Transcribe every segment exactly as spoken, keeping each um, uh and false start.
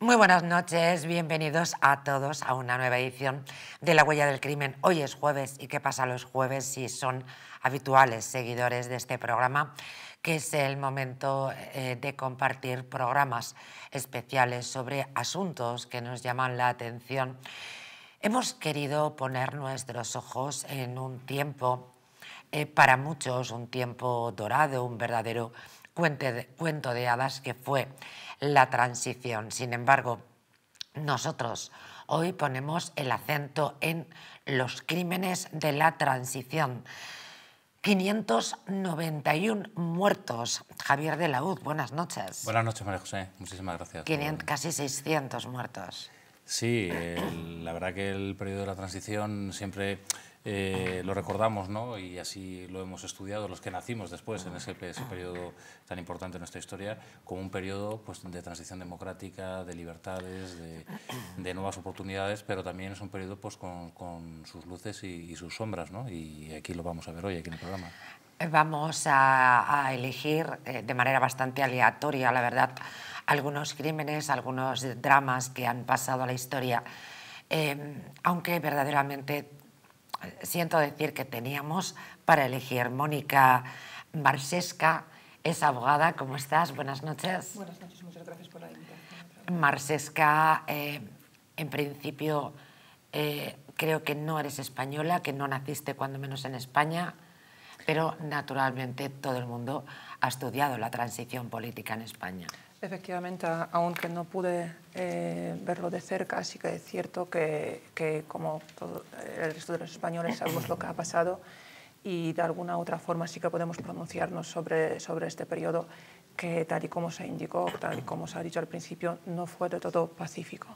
Muy buenas noches, bienvenidos a todos a una nueva edición de La Huella del Crimen. Hoy es jueves, ¿y qué pasa los jueves si son habituales seguidores de este programa? Que es el momento eh, de compartir programas especiales sobre asuntos que nos llaman la atención. Hemos querido poner nuestros ojos en un tiempo, eh, para muchos un tiempo dorado, un verdadero cuento de hadas que fue la transición. Sin embargo, nosotros hoy ponemos el acento en los crímenes de la transición. quinientos noventa y uno muertos. Javier de la Laúd, buenas noches. Buenas noches, María José. Muchísimas gracias. quinientos, casi seiscientos muertos. Sí, eh, la verdad que el periodo de la transición siempre eh, lo recordamos, ¿no? Y así lo hemos estudiado los que nacimos después en ese, ese periodo tan importante de nuestra historia, como un periodo pues, de transición democrática, de libertades, de, de nuevas oportunidades, pero también es un periodo pues, con, con sus luces y, y sus sombras, ¿no? Y aquí lo vamos a ver hoy, aquí en el programa. Vamos a, a elegir eh, de manera bastante aleatoria, la verdad, algunos crímenes, algunos dramas que han pasado a la historia, eh, aunque verdaderamente siento decir que teníamos para elegir. Mónica Marczewska es abogada. ¿Cómo estás? Buenas noches. Buenas noches, muchas gracias por la invitación. Marczewska, eh, en principio, eh, creo que no eres española, que no naciste cuando menos en España, pero naturalmente todo el mundo ha estudiado la transición política en España. Efectivamente, aunque no pude eh, verlo de cerca, sí que es cierto que, que como todo el resto de los españoles sabemos lo que ha pasado y de alguna u otra forma sí que podemos pronunciarnos sobre, sobre este periodo que, tal y como se indicó, tal y como se ha dicho al principio, no fue de todo pacífico.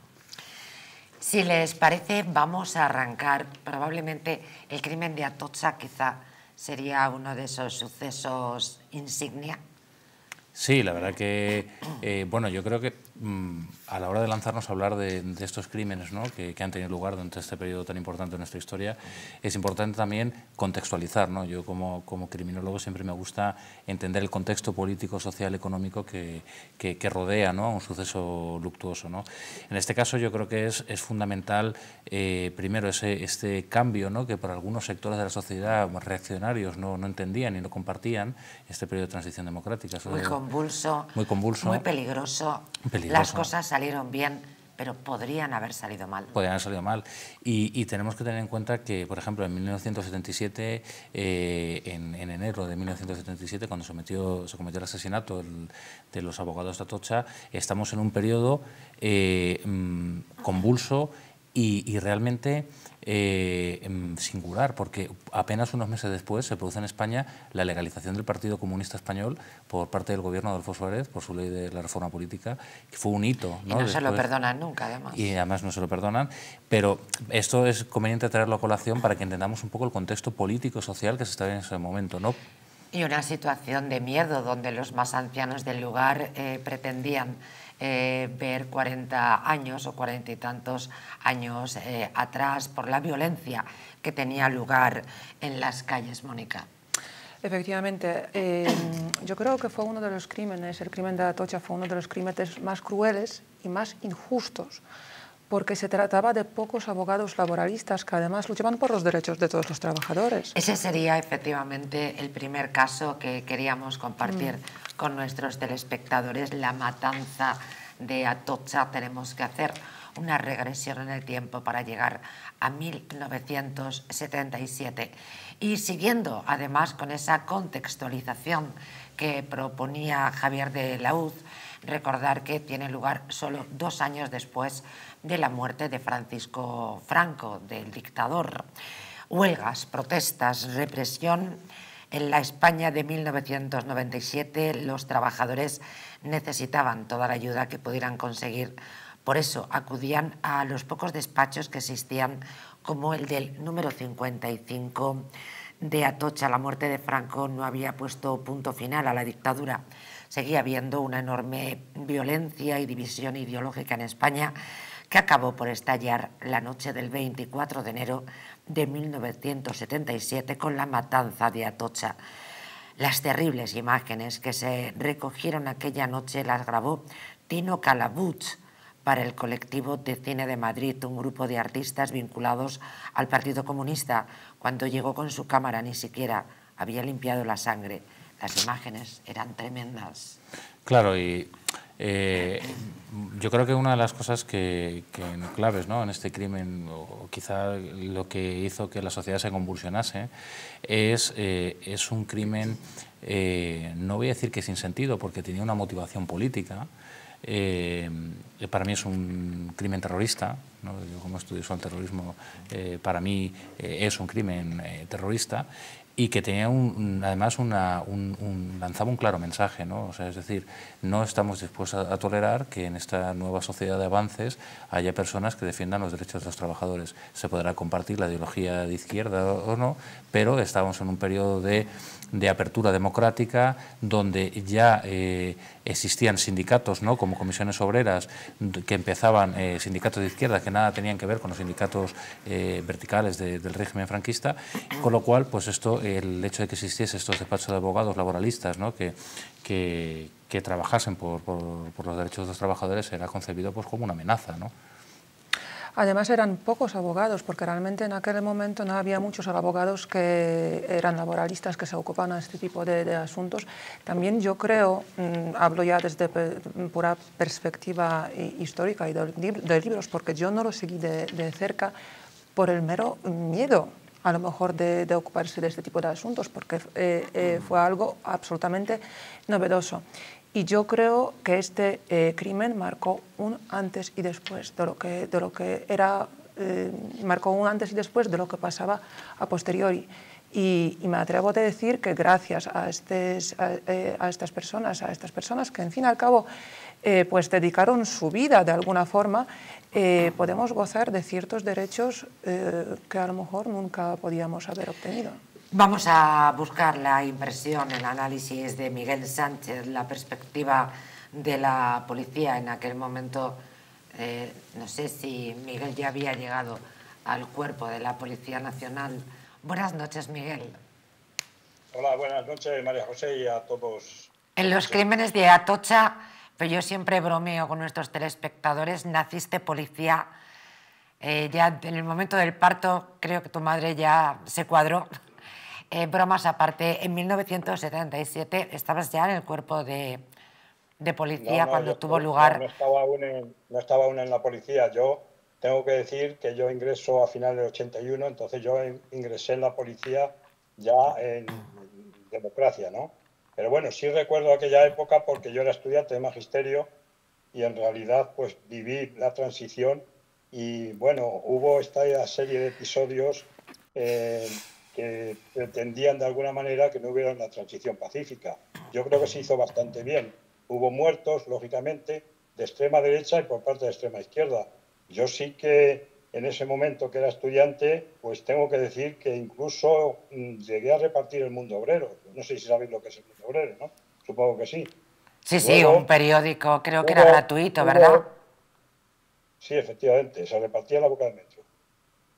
Si les parece, vamos a arrancar. Probablemente el crimen de Atocha quizá sería uno de esos sucesos insignia. Sí, la verdad que, eh, bueno, yo creo que mmm, a la hora de lanzarnos a hablar de, de estos crímenes, ¿no? que, que han tenido lugar durante este periodo tan importante de nuestra historia, es importante también contextualizar, ¿no? Yo como, como criminólogo siempre me gusta entender el contexto político, social, económico que, que, que rodea, ¿no? a un suceso luctuoso, ¿no? En este caso yo creo que es, es fundamental, eh, primero, ese, este cambio, ¿no? que para algunos sectores de la sociedad reaccionarios no, no entendían y no compartían este periodo de transición democrática. Convulso, muy convulso, muy peligroso. peligroso. Las cosas salieron bien, pero podrían haber salido mal. Podrían haber salido mal. Y, y tenemos que tener en cuenta que, por ejemplo, en mil novecientos setenta y siete, eh, en, en enero de mil novecientos setenta y siete, cuando se, metió, se cometió el asesinato el, de los abogados de Atocha, estamos en un periodo eh, convulso y, y realmente Eh, singular, porque apenas unos meses después se produce en España la legalización del Partido Comunista Español por parte del gobierno de Adolfo Suárez, por su ley de la reforma política, que fue un hito, ¿no? Y no después, se lo perdonan nunca, además. Y además no se lo perdonan, pero esto es conveniente traerlo a colación para que entendamos un poco el contexto político-social que se está en ese momento, ¿no? Y una situación de miedo donde los más ancianos del lugar eh, pretendían Eh, ver cuarenta años o cuarenta y tantos años eh, atrás por la violencia que tenía lugar en las calles, Mónica. Efectivamente, eh, yo creo que fue uno de los crímenes, el crimen de Atocha fue uno de los crímenes más crueles y más injustos, porque se trataba de pocos abogados laboralistas que además luchaban por los derechos de todos los trabajadores. Ese sería efectivamente el primer caso que queríamos compartir mm. con nuestros telespectadores, la matanza de Atocha. Tenemos que hacer una regresión en el tiempo para llegar a mil novecientos setenta y siete. Y siguiendo, además, con esa contextualización que proponía Javier de la Laúd, recordar que tiene lugar solo dos años después de la muerte de Francisco Franco, del dictador. Huelgas, protestas, represión. En la España de mil novecientos noventa y siete los trabajadores necesitaban toda la ayuda que pudieran conseguir Por eso acudían a los pocos despachos que existían, como el del número cincuenta y cinco de Atocha. La muerte de Franco no había puesto punto final a la dictadura. Seguía habiendo una enorme violencia y división ideológica en España, que acabó por estallar la noche del veinticuatro de enero de mil novecientos setenta y siete con la matanza de Atocha. Las terribles imágenes que se recogieron aquella noche las grabó Tino Calabuch para el colectivo de cine de Madrid, un grupo de artistas vinculados al Partido Comunista. Cuando llegó con su cámara ni siquiera había limpiado la sangre. Las imágenes eran tremendas. Claro, y eh, yo creo que una de las cosas que, que en claves, ¿no?, en este crimen, o quizá lo que hizo que la sociedad se convulsionase, es, eh, es un crimen, eh, no voy a decir que sin sentido, porque tenía una motivación política. Eh, para mí es un crimen terrorista, ¿no? Yo, como estudioso del terrorismo, eh, para mí eh, es un crimen eh, terrorista, y que tenía un, además una, un, un, lanzaba un claro mensaje, ¿no? O sea, es decir, no estamos dispuestos a, a tolerar que en esta nueva sociedad de avances haya personas que defiendan los derechos de los trabajadores. Se podrá compartir la ideología de izquierda o, o no, pero estamos en un periodo de, de apertura democrática donde ya eh, existían sindicatos, ¿no?, como Comisiones Obreras, que empezaban eh, sindicatos de izquierda que nada tenían que ver con los sindicatos eh, verticales de, del régimen franquista, con lo cual, pues esto, el hecho de que existiese estos despachos de abogados laboralistas, ¿no?, que, que, que trabajasen por, por, por los derechos de los trabajadores, era concebido, pues, como una amenaza, ¿no? Además eran pocos abogados, porque realmente en aquel momento no había muchos abogados que eran laboralistas, que se ocupaban de este tipo de, de asuntos. También yo creo, mmm, hablo ya desde per, pura perspectiva histórica y de, de libros, porque yo no lo seguí de, de cerca por el mero miedo, a lo mejor de, de ocuparse de este tipo de asuntos, porque eh, eh, fue algo absolutamente novedoso. Y yo creo que este eh, crimen marcó un antes y después de lo que, de lo que era, eh, marcó un antes y después de lo que pasaba a posteriori. Y, y me atrevo a decir que gracias a, estes, a, eh, a estas personas, a estas personas que en fin y al cabo eh, pues dedicaron su vida de alguna forma, eh, podemos gozar de ciertos derechos eh, que a lo mejor nunca podíamos haber obtenido. Vamos a buscar la impresión, el análisis de Miguel Sánchez, la perspectiva de la policía en aquel momento. Eh, no sé si Miguel ya había llegado al cuerpo de la Policía Nacional. Buenas noches, Miguel. Hola, buenas noches, María José, y a todos. En los crímenes de Atocha, pero yo siempre bromeo con nuestros telespectadores, naciste policía. Eh, ya en el momento del parto creo que tu madre ya se cuadró. Eh, bromas aparte, en mil novecientos setenta y siete estabas ya en el cuerpo de, de policía no, no, cuando tuvo no, lugar... No estaba, aún en, no estaba aún en la policía, yo... Tengo que decir que yo ingreso a finales del ochenta y uno, entonces yo ingresé en la policía ya en democracia, ¿no? Pero bueno, sí recuerdo aquella época porque yo era estudiante de magisterio y en realidad pues viví la transición y bueno, hubo esta serie de episodios eh, que pretendían de alguna manera que no hubiera una transición pacífica. Yo creo que se hizo bastante bien. Hubo muertos, lógicamente, de extrema derecha y por parte de extrema izquierda. Yo sí que en ese momento que era estudiante, pues tengo que decir que incluso llegué a repartir el Mundo Obrero. No sé si sabéis lo que es el Mundo Obrero, ¿no? Supongo que sí. Sí, luego, sí, un periódico, creo luego, que era gratuito, ¿verdad? Luego, sí, efectivamente, se repartía en la boca del metro.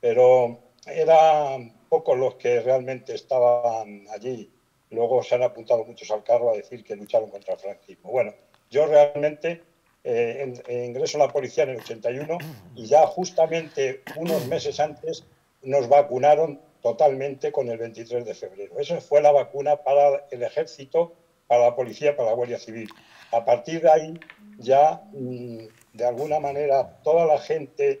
Pero eran pocos los que realmente estaban allí. Luego se han apuntado muchos al carro a decir que lucharon contra el franquismo. Bueno, yo realmente... Eh, en, en ingreso a la policía en el ochenta y uno y ya justamente unos meses antes nos vacunaron totalmente con el veintitrés de febrero. Esa fue la vacuna para el ejército, para la policía, para la Guardia Civil. A partir de ahí ya, mmm, de alguna manera, toda la gente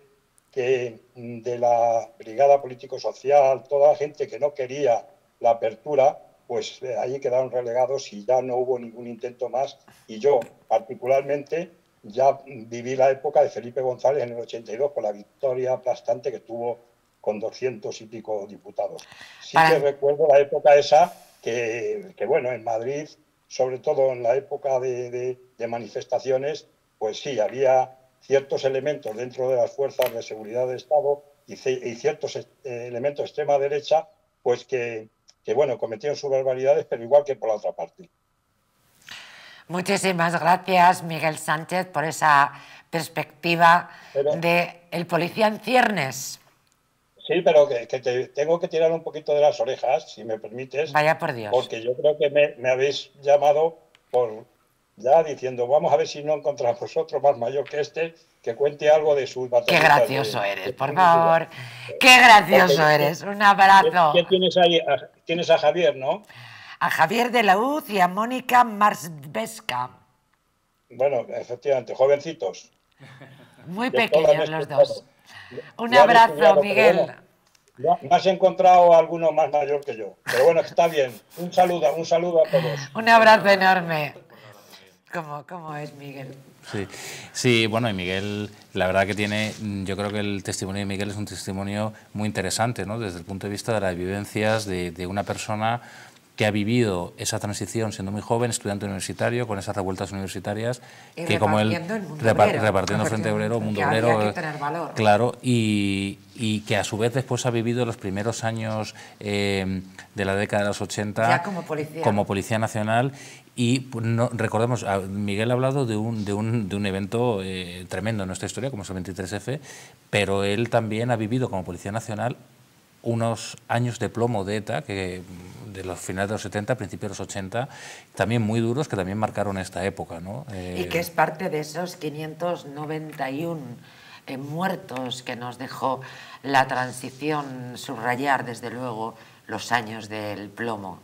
que, de la Brigada Político-Social, toda la gente que no quería la apertura, pues eh, allí quedaron relegados y ya no hubo ningún intento más. Y yo, particularmente... Ya viví la época de Felipe González en el ochenta y dos con la victoria aplastante que tuvo con doscientos y pico diputados. Sí que recuerdo la época esa que, que, bueno, en Madrid, sobre todo en la época de, de, de manifestaciones, pues sí, había ciertos elementos dentro de las fuerzas de seguridad de Estado y, y ciertos eh, elementos de extrema derecha, pues que, que, bueno, cometieron sus barbaridades, pero igual que por la otra parte. Muchísimas gracias, Miguel Sánchez, por esa perspectiva pero, de el policía en ciernes. Sí, pero que, que te, tengo que tirar un poquito de las orejas, si me permites. Vaya por Dios. Porque yo creo que me, me habéis llamado por... ya diciendo, vamos a ver si no encontramos otro más mayor que este, que cuente algo de sus batallas. Qué gracioso de, eres, de, por de, favor. Qué gracioso porque, eres. Un abrazo. ¿Qué, qué tienes ahí? A, tienes a Javier, ¿no? A Javier de la Laúd y a Mónica Marczewska. Bueno, efectivamente, jovencitos. Muy pequeños los dos. Un ya abrazo, Miguel. Bueno, no, no has encontrado a alguno más mayor que yo. Pero bueno, está bien. Un saludo, un saludo a todos. Un abrazo enorme. ¿Cómo, cómo es Miguel? Sí, sí, bueno, y Miguel, la verdad que tiene, yo creo que el testimonio de Miguel es un testimonio muy interesante, ¿no? Desde el punto de vista de las vivencias de, de una persona que ha vivido esa transición siendo muy joven, estudiante universitario, con esas revueltas universitarias, y que como él, repar, obrero, repartiendo Frente Obrero, Mundo Obrero, que tener valor, ¿no? Claro, y, y que a su vez después ha vivido los primeros años eh, de la década de los ochenta ya como policía, como policía nacional. Y no, recordemos, Miguel ha hablado de un, de un, de un evento eh, tremendo en nuestra historia, como es el veintitrés efe, pero él también ha vivido como Policía Nacional unos años de plomo de ETA, que de los finales de los setenta, principios de los ochenta, también muy duros, que también marcaron esta época, ¿no? Eh, y que es parte de esos quinientos noventa y uno eh, muertos que nos dejó la transición, subrayar desde luego los años del plomo.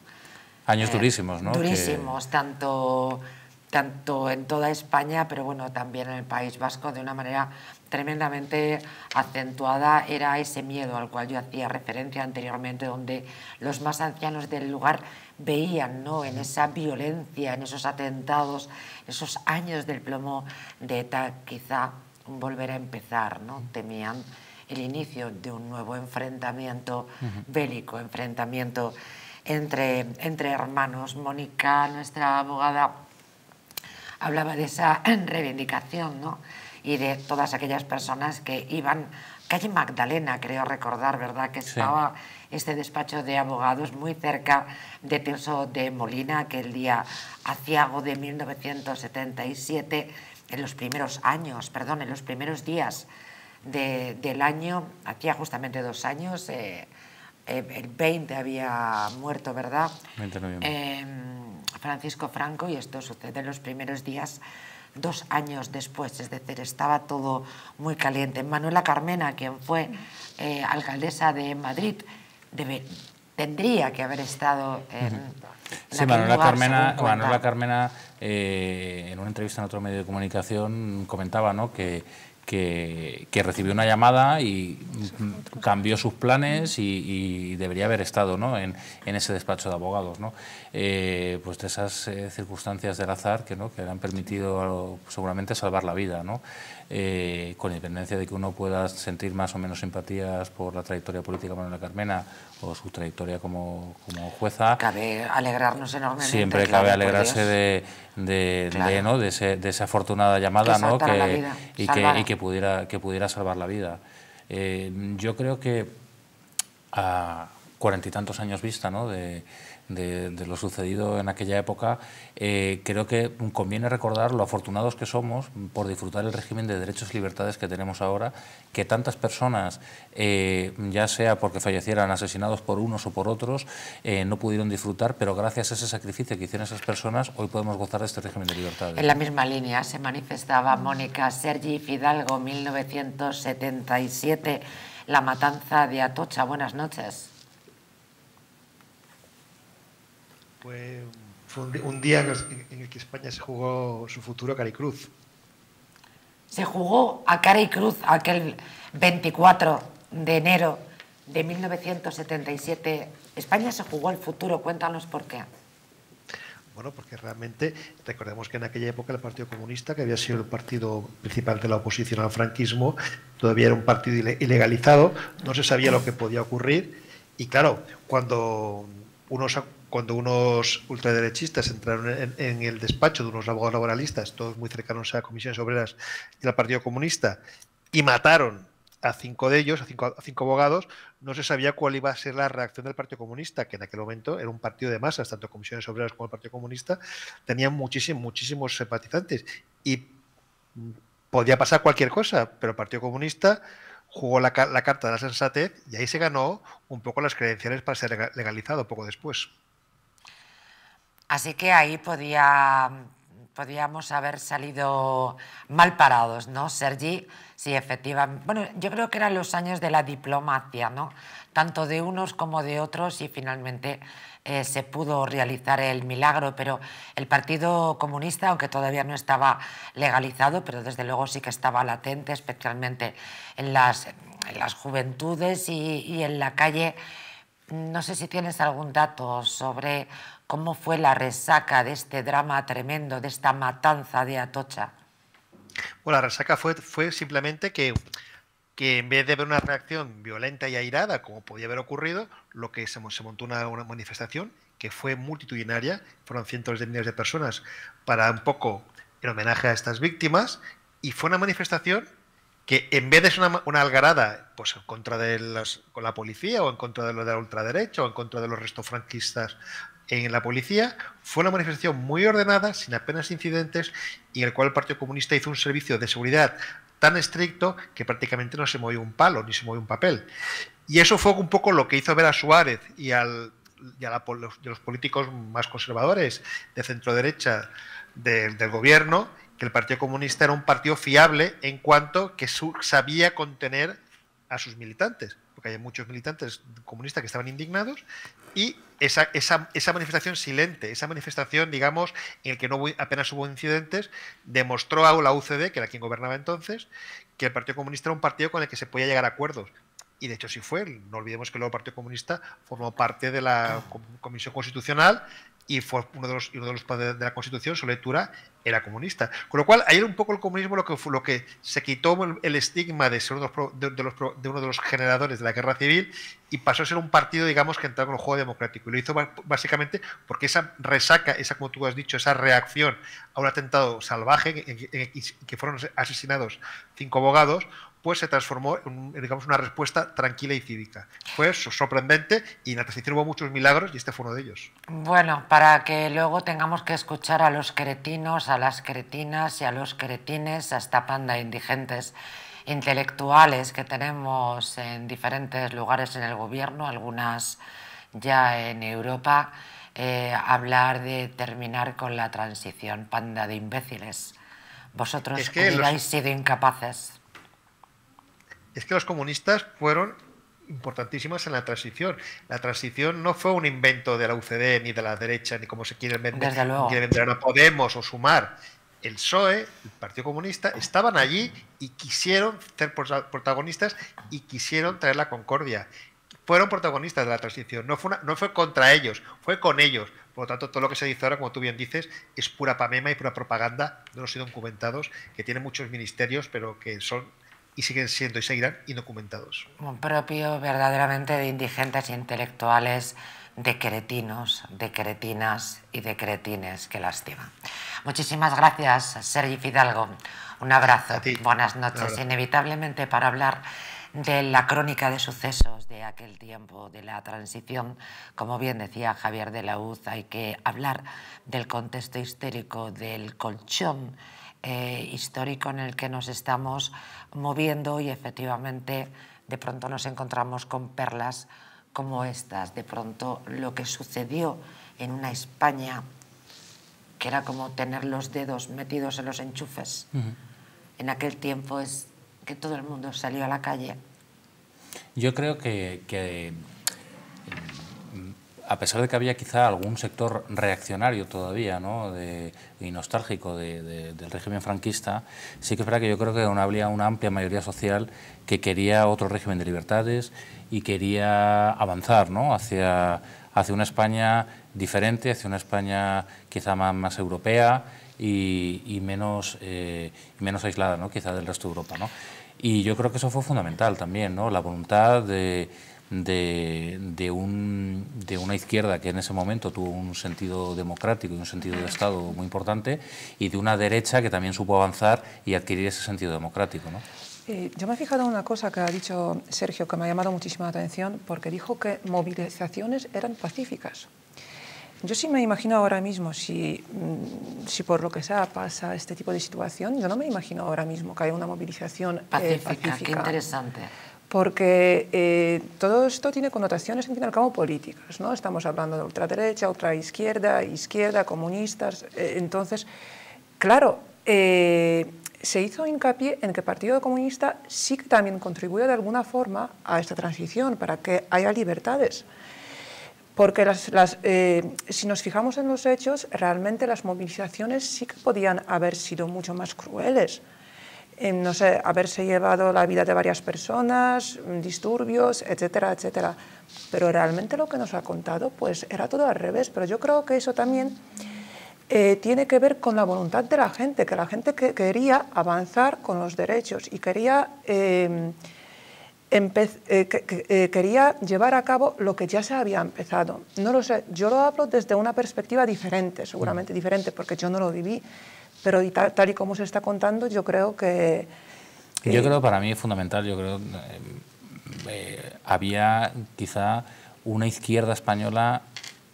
Años eh, durísimos, ¿no? Durísimos, que... tanto, tanto en toda España, pero bueno, también en el País Vasco, de una manera tremendamente acentuada. Era ese miedo al cual yo hacía referencia anteriormente, donde los más ancianos del lugar veían, ¿no?, en esa violencia, en esos atentados, esos años del plomo de ETA, quizá volver a empezar, ¿no? Temían el inicio de un nuevo enfrentamiento uh-huh. bélico, enfrentamiento... Entre, entre hermanos. Mónica, nuestra abogada, hablaba de esa reivindicación, ¿no?, y de todas aquellas personas que iban... Calle Magdalena, creo recordar, ¿verdad?, que estaba sí. este despacho de abogados muy cerca de Tirso de Molina, que el día aciago de mil novecientos setenta y siete, en los primeros años, perdón, en los primeros días de, del año, hacía justamente dos años... Eh, el veinte había muerto, ¿verdad?, eh, Francisco Franco, y esto sucede en los primeros días, dos años después, es decir, estaba todo muy caliente. Manuela Carmena, quien fue eh, alcaldesa de Madrid, debe, tendría que haber estado en... Uh-huh. Sí, Manuela Carmena, Manuela Carmena eh, en una entrevista en otro medio de comunicación comentaba, ¿no?, que... Que, que recibió una llamada y cambió sus planes y, y debería haber estado, ¿no?, en, en ese despacho de abogados, ¿no? Eh, pues de esas eh, circunstancias del azar que, ¿no?, que le han permitido seguramente salvar la vida, ¿no? Eh, con independencia de que uno pueda sentir más o menos simpatías por la trayectoria política de Manuela Carmena o su trayectoria como, como jueza. Cabe alegrarnos enormemente. Siempre cabe claro, alegrarse de, de, claro. de, ¿no?, de, ese, de esa afortunada llamada, que ¿no? que, la vida, y, que, y que, pudiera, que pudiera salvar la vida. Eh, yo creo que a cuarenta y tantos años vista, ¿no?, de, de, de lo sucedido en aquella época, eh, creo que conviene recordar lo afortunados que somos por disfrutar el régimen de derechos y libertades que tenemos ahora, que tantas personas, eh, ya sea porque fallecieran asesinados por unos o por otros, eh, no pudieron disfrutar, pero gracias a ese sacrificio que hicieron esas personas, hoy podemos gozar de este régimen de libertades. En la misma línea se manifestaba Mónica. Sergi Fidalgo, mil novecientos setenta y siete, la matanza de Atocha. Buenas noches. Fue un día en el que España se jugó su futuro a cara y cruz. Se jugó a cara y cruz aquel veinticuatro de enero de mil novecientos setenta y siete. España se jugó el futuro. Cuéntanos por qué. Bueno, porque realmente recordemos que en aquella época el Partido Comunista, que había sido el partido principal de la oposición al franquismo, todavía era un partido ilegalizado, no se sabía lo que podía ocurrir. Y claro, cuando unos cuando unos ultraderechistas entraron en, en el despacho de unos abogados laboralistas, todos muy cercanos a Comisiones Obreras y al Partido Comunista, y mataron a cinco de ellos, a cinco, a cinco abogados, no se sabía cuál iba a ser la reacción del Partido Comunista, que en aquel momento era un partido de masas, tanto Comisiones Obreras como el Partido Comunista, tenían muchísimos, muchísimos simpatizantes. Y podía pasar cualquier cosa, pero el Partido Comunista jugó la, la carta de la sensatez y ahí se ganó un poco las credenciales para ser legalizado poco después. Así que ahí podía... podríamos haber salido mal parados, ¿no, Sergi? Sí, efectivamente. Bueno, yo creo que eran los años de la diplomacia, ¿no? Tanto de unos como de otros, y finalmente eh, se pudo realizar el milagro. Pero el Partido Comunista, aunque todavía no estaba legalizado, pero desde luego sí que estaba latente, especialmente en las, en las juventudes y, y en la calle. No sé si tienes algún dato sobre cómo fue la resaca de este drama tremendo, de esta matanza de Atocha. Bueno, la resaca fue, fue simplemente que, que en vez de haber una reacción violenta y airada, como podía haber ocurrido, lo que se, se montó una, una manifestación que fue multitudinaria, fueron cientos de miles de personas, para un poco en homenaje a estas víctimas, y fue una manifestación que en vez de ser una, una algarada pues en contra de los, con la policía o en contra de, lo de la ultraderecha o en contra de los restos franquistas en la policía, fue una manifestación muy ordenada, sin apenas incidentes, y en el cual el Partido Comunista hizo un servicio de seguridad tan estricto que prácticamente no se movió un palo ni se movió un papel. Y eso fue un poco lo que hizo ver a Suárez y, al, y a la, los, y los políticos más conservadores de centro-derecha de, del gobierno, que el Partido Comunista era un partido fiable en cuanto que su, sabía contener a sus militantes, porque hay muchos militantes comunistas que estaban indignados, y esa, esa, esa manifestación silente, esa manifestación, digamos, en la que no hubo, apenas hubo incidentes, demostró a la U C D, que era quien gobernaba entonces, que el Partido Comunista era un partido con el que se podía llegar a acuerdos. Y de hecho sí fue. No olvidemos que luego el Partido Comunista formó parte de la Comisión Constitucional, y fue uno de los, uno de los padres de la Constitución, su lectura era comunista. Con lo cual, ahí era un poco el comunismo lo que, lo que se quitó el, el estigma de ser uno de, los, de, de, los, de uno de los generadores de la guerra civil, y pasó a ser un partido, digamos, que entraba con el juego democrático. Y lo hizo básicamente porque esa resaca, esa, como tú has dicho, esa reacción a un atentado salvaje en, en, en, en que fueron asesinados cinco abogados, pues se transformó en, digamos, una respuesta tranquila y cívica. Fue sorprendente, y en la transición hubo muchos milagros, y este fue uno de ellos. Bueno, para que luego tengamos que escuchar a los cretinos, a las cretinas y a los cretines, a esta panda de indigentes intelectuales que tenemos en diferentes lugares en el gobierno, algunas ya en Europa, eh, hablar de terminar con la transición, panda de imbéciles. Vosotros es que hubierais los... sido incapaces. Es que los comunistas fueron importantísimas en la transición. La transición no fue un invento de la U C D ni de la derecha, ni como se quiere vender, quiere vender a Podemos o Sumar. El P S O E, el Partido Comunista, estaban allí y quisieron ser protagonistas y quisieron traer la concordia. Fueron protagonistas de la transición, no fue, una, no fue contra ellos, fue con ellos. Por lo tanto, todo lo que se dice ahora, como tú bien dices, es pura pamema y pura propaganda de los indocumentados, que tienen muchos ministerios, pero que son... y siguen siendo y seguirán indocumentados. Un propio verdaderamente de indigentes intelectuales, de cretinos, de cretinas y de cretines, que lástima. Muchísimas gracias, Sergi Fidalgo. Un abrazo, buenas noches. Inevitablemente, para hablar de la crónica de sucesos de aquel tiempo, de la transición, como bien decía Javier de la Laúd, hay que hablar del contexto histórico, del colchón Eh, histórico en el que nos estamos moviendo, y efectivamente de pronto nos encontramos con perlas como estas. De pronto lo que sucedió en una España que era como tener los dedos metidos en los enchufes. Uh-huh. En aquel tiempo es que todo el mundo salió a la calle. Yo creo que, que a pesar de que había quizá algún sector reaccionario todavía, ¿no?, de, y nostálgico de, de, del régimen franquista, sí que es verdad que yo creo que aún había una amplia mayoría social que quería otro régimen de libertades y quería avanzar, ¿no?, hacia, hacia una España diferente, hacia una España quizá más, más europea y, y menos, eh, menos aislada, ¿no?, quizá del resto de Europa, ¿no? Y yo creo que eso fue fundamental también, ¿no?, la voluntad de... de, de, un, de una izquierda que en ese momento tuvo un sentido democrático y un sentido de Estado muy importante, y de una derecha que también supo avanzar y adquirir ese sentido democrático, ¿no? Eh, yo me he fijado en una cosa que ha dicho Sergio, que me ha llamado muchísima atención, porque dijo que movilizaciones eran pacíficas. Yo sí me imagino ahora mismo, si, si por lo que sea pasa este tipo de situación, yo no me imagino ahora mismo que haya una movilización pacífica. Eh, pacífica. Qué interesante. Porque eh, todo esto tiene connotaciones, en fin y al cabo, políticas, ¿no? Estamos hablando de ultraderecha, ultraizquierda, izquierda, comunistas. Eh, entonces, claro, eh, se hizo hincapié en que el Partido Comunista sí que también contribuye de alguna forma a esta transición, para que haya libertades. Porque las, las, eh, si nos fijamos en los hechos, realmente las movilizaciones sí que podían haber sido mucho más crueles. Eh, no sé, haberse llevado la vida de varias personas, disturbios, etcétera, etcétera. Pero realmente lo que nos ha contado, pues era todo al revés. Pero yo creo que eso también eh, tiene que ver con la voluntad de la gente, que la gente que quería avanzar con los derechos y quería... Eh, Empece, eh, que, que, eh, quería llevar a cabo lo que ya se había empezado. No lo sé, yo lo hablo desde una perspectiva diferente, seguramente diferente, porque yo no lo viví, pero y tal, tal y como se está contando, yo creo que... que... Yo creo, para mí es fundamental, yo creo, eh, eh, había quizá una izquierda española,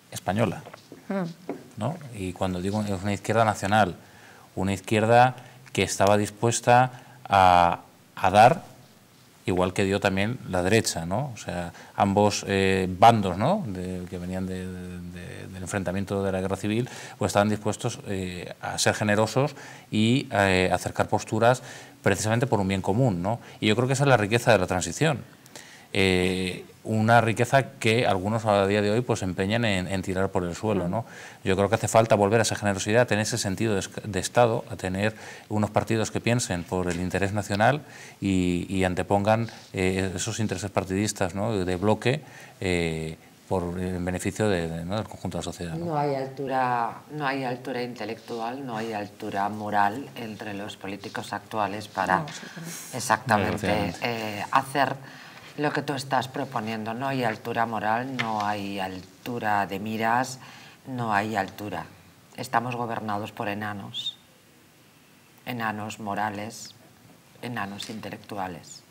española, hmm. ¿no? Y cuando digo una izquierda nacional, una izquierda que estaba dispuesta a, a dar... igual que dio también la derecha, ¿no? O sea, ambos eh, bandos, ¿no?, de, que venían de, de, del enfrentamiento de la guerra civil, pues estaban dispuestos eh, a ser generosos y eh, acercar posturas precisamente por un bien común, ¿no? Y yo creo que esa es la riqueza de la transición. Eh, una riqueza que algunos a día de hoy pues empeñan en, en tirar por el suelo, ¿no? Yo creo que hace falta volver a esa generosidad, a tener ese sentido de, de Estado, a tener unos partidos que piensen por el interés nacional y, y antepongan eh, esos intereses partidistas, ¿no?, de bloque eh, por el beneficio de, de, ¿no?, del conjunto de la sociedad, ¿no? No hay altura, no hay altura intelectual, no hay altura moral entre los políticos actuales para exactamente eh, hacer... lo que tú estás proponiendo. No hay altura moral, no hay altura de miras, no hay altura. Estamos gobernados por enanos, enanos morales, enanos intelectuales.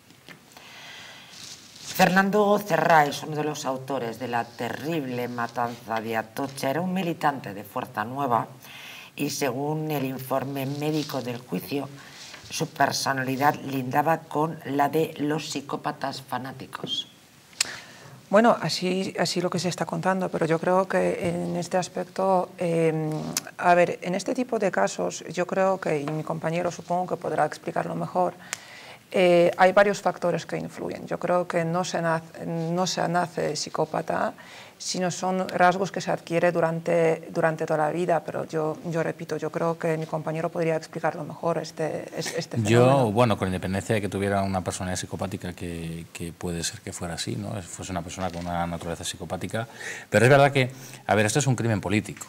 Fernando Cerrais, uno de los autores de la terrible matanza de Atocha, era un militante de Fuerza Nueva y, según el informe médico del juicio, su personalidad lindaba con la de los psicópatas fanáticos. Bueno, así, así lo que se está contando, pero yo creo que en este aspecto, eh, a ver, en este tipo de casos, yo creo que, y mi compañero supongo que podrá explicarlo mejor, eh, hay varios factores que influyen. Yo creo que no se nace, no se nace psicópata, sino son rasgos que se adquiere durante, durante toda la vida, pero yo, yo repito, yo creo que mi compañero podría explicarlo mejor este, este fenómeno. Yo, bueno, con independencia de que tuviera una personalidad psicopática, que, que puede ser que fuera así, ¿no?, fuese una persona con una naturaleza psicopática, pero es verdad que, a ver, esto es un crimen político,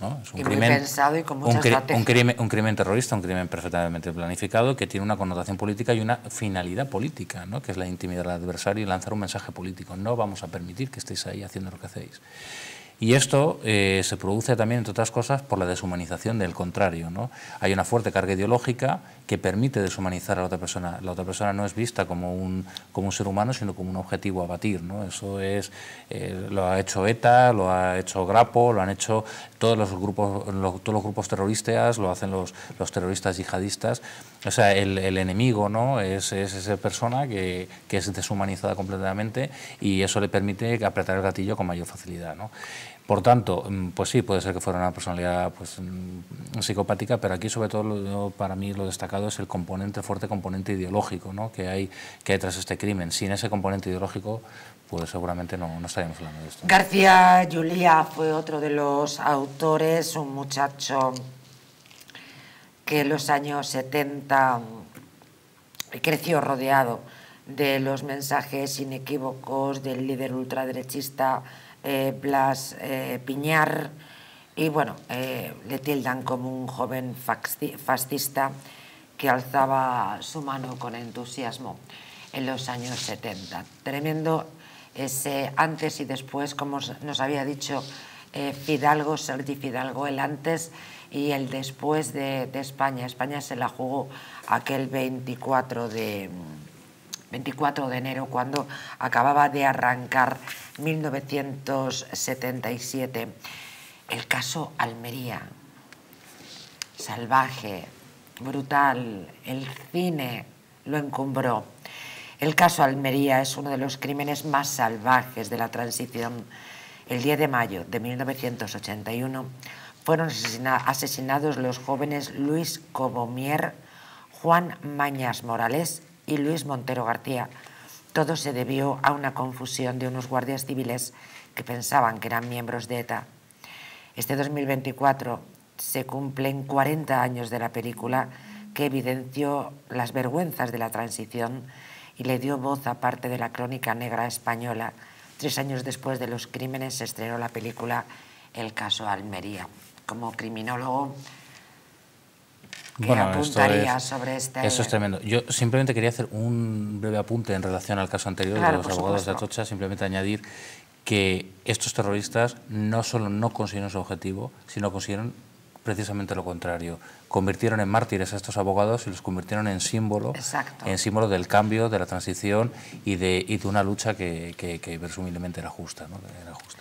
¿no? Es un y crimen, muy pensado y con mucha estrategia. Un crimen, un crimen terrorista, un crimen perfectamente planificado, que tiene una connotación política y una finalidad política, ¿no?, que es la intimidar al adversario y lanzar un mensaje político. No vamos a permitir que estéis ahí haciendo lo que hacéis. Y esto eh, se produce también, entre otras cosas, por la deshumanización del contrario, ¿no? Hay una fuerte carga ideológica que permite deshumanizar a la otra persona. La otra persona no es vista como un, como un ser humano, sino como un objetivo a batir, ¿no? Eso es, eh, lo ha hecho ETA, lo ha hecho Grapo, lo han hecho todos los grupos, los, todos los grupos terroristas, lo hacen los, los terroristas yihadistas. O sea, el, el enemigo, ¿no?, es, es esa persona que, que es deshumanizada completamente, y eso le permite apretar el gatillo con mayor facilidad, ¿no? Por tanto, pues sí, puede ser que fuera una personalidad pues, psicopática, pero aquí sobre todo lo, para mí lo destacado es el componente, el fuerte componente ideológico, ¿no?, que hay, que hay tras este crimen. Sin ese componente ideológico, pues seguramente no, no estaríamos hablando de esto. García Juliá fue otro de los autores, un muchacho que en los años setenta creció rodeado de los mensajes inequívocos del líder ultraderechista Eh, Blas eh, Piñar, y bueno, eh, le tildan como un joven fascista que alzaba su mano con entusiasmo en los años setenta. Tremendo ese antes y después, como nos había dicho eh, Fidalgo, Sergi Fidalgo, el antes y el después de, de España. España se la jugó aquel veinticuatro de enero, cuando acababa de arrancar mil novecientos setenta y siete. El caso Almería, salvaje, brutal, el cine lo encumbró. El caso Almería es uno de los crímenes más salvajes de la transición. El diez de mayo de mil novecientos ochenta y uno fueron asesina- asesinados los jóvenes Luis Cobomier, Juan Mañas Morales y Luis Montero García. Todo se debió a una confusión de unos guardias civiles que pensaban que eran miembros de ETA. Este dos mil veinticuatro se cumplen cuarenta años de la película que evidenció las vergüenzas de la transición y le dio voz a parte de la crónica negra española. Tres años después de los crímenes se estrenó la película El Caso Almería. Como criminólogo, ¿qué bueno, apuntaría es, sobre este? Eso es tremendo. Yo simplemente quería hacer un breve apunte en relación al caso anterior, claro, de los abogados supuesto. de Atocha, simplemente añadir que estos terroristas no solo no consiguieron su objetivo, sino consiguieron precisamente lo contrario. Convirtieron en mártires a estos abogados y los convirtieron en símbolo, Exacto. en símbolo del cambio, de la transición y de, y de una lucha que, que, que presumiblemente era justa, ¿no? Era justa.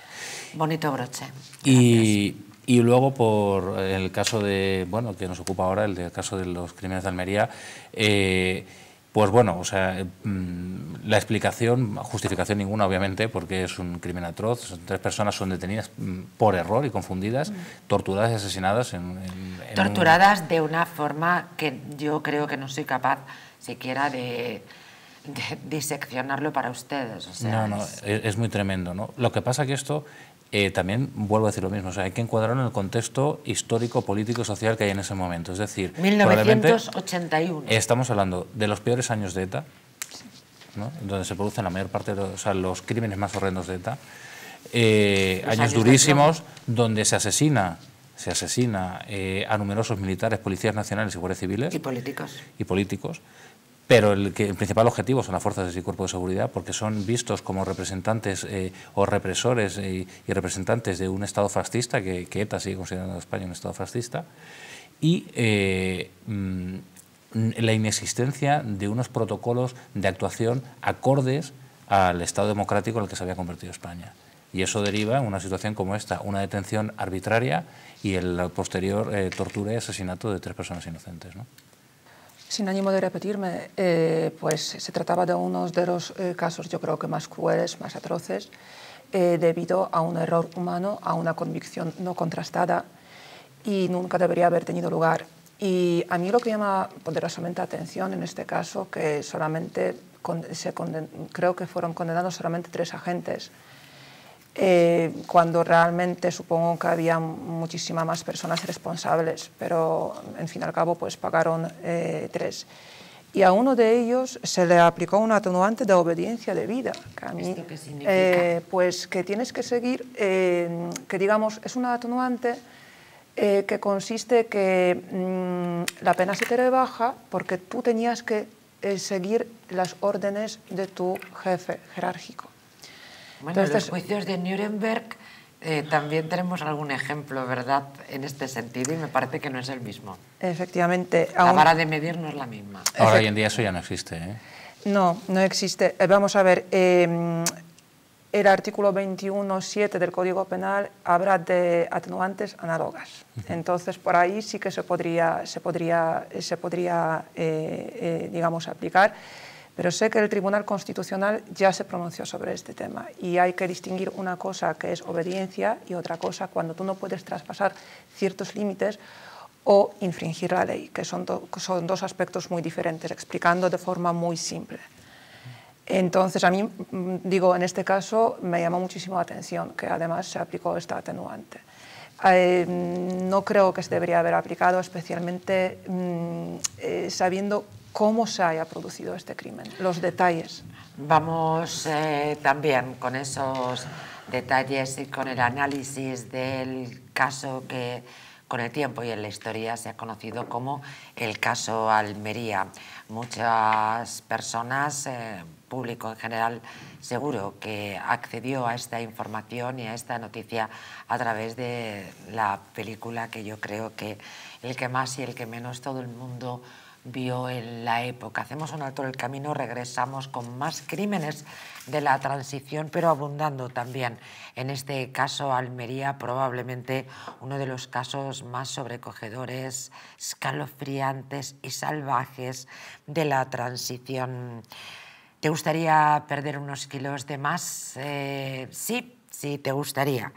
Bonito broche. Y, y luego, por el caso de, bueno, que nos ocupa ahora, el, de, el caso de los crímenes de Almería, eh, pues bueno, o sea, la explicación, justificación ninguna, obviamente, porque es un crimen atroz. Tres personas son detenidas por error y confundidas, torturadas y asesinadas. En, en, en torturadas un... de una forma que yo creo que no soy capaz siquiera de, de diseccionarlo para ustedes. O sea, no, no, es... es muy tremendo, ¿no? Lo que pasa que esto... Eh, también vuelvo a decir lo mismo, o sea, hay que encuadrarlo en el contexto histórico, político y social que hay en ese momento. Es decir, mil novecientos ochenta y uno. Estamos hablando de los peores años de ETA, ¿no? Donde se producen la mayor parte de los, o sea, los crímenes más horrendos de ETA, eh, años, años durísimos, donde se asesina, se asesina eh, a numerosos militares, policías nacionales y guardias civiles. Y políticos. Y políticos. Pero el, que, el principal objetivo son las fuerzas y cuerpos de seguridad, porque son vistos como representantes eh, o represores eh, y representantes de un Estado fascista, que, que ETA sigue considerando a España un Estado fascista, y eh, mmm, la inexistencia de unos protocolos de actuación acordes al Estado democrático en el que se había convertido España. Y eso deriva en una situación como esta, una detención arbitraria y el posterior eh, tortura y asesinato de tres personas inocentes, ¿no? Sin ánimo de repetirme, eh, pues se trataba de uno de los eh, casos, yo creo que más crueles, más atroces, eh, debido a un error humano, a una convicción no contrastada y nunca debería haber tenido lugar. Y a mí lo que llama poderosamente atención en este caso, que solamente con, se conden, creo que fueron condenados solamente tres agentes, eh, cuando realmente supongo que había muchísimas más personas responsables, pero en fin y al cabo pues pagaron eh, tres. Y a uno de ellos se le aplicó un atenuante de obediencia debida. Que a mí, ¿esto qué significa? Eh, pues que tienes que seguir, eh, que digamos es un atenuante eh, que consiste que mmm, la pena se te rebaja porque tú tenías que eh, seguir las órdenes de tu jefe jerárquico. Bueno, en los juicios de Nuremberg eh, también tenemos algún ejemplo, ¿verdad?, en este sentido, y me parece que no es el mismo. Efectivamente. La aún... vara de medir no es la misma. Ahora, hoy en día eso ya no existe, ¿eh? No, no existe. Eh, vamos a ver, eh, el artículo veintiuno punto siete del Código Penal habla de atenuantes análogas. Entonces, por ahí sí que se podría, se podría, se podría eh, eh, digamos, aplicar. Pero sé que el Tribunal Constitucional ya se pronunció sobre este tema y hay que distinguir una cosa que es obediencia y otra cosa cuando tú no puedes traspasar ciertos límites o infringir la ley, que son, do, son dos aspectos muy diferentes, explicando de forma muy simple. Entonces, a mí, digo, en este caso me llamó muchísimo la atención que además se aplicó esta atenuante. Eh, no creo que se debería haber aplicado, especialmente mm, eh, sabiendo cómo se haya producido este crimen, los detalles. Vamos eh, también con esos detalles y con el análisis del caso que con el tiempo y en la historia se ha conocido como el caso Almería. Muchas personas, eh, público en general, seguro que accedió a esta información y a esta noticia a través de la película que yo creo que el que más y el que menos todo el mundo vio en la época. Hacemos un alto del camino, regresamos con más crímenes de la transición, pero abundando también en este caso Almería, probablemente uno de los casos más sobrecogedores, escalofriantes y salvajes de la transición. ¿Te gustaría perder unos kilos de más? Eh, sí, sí, te gustaría.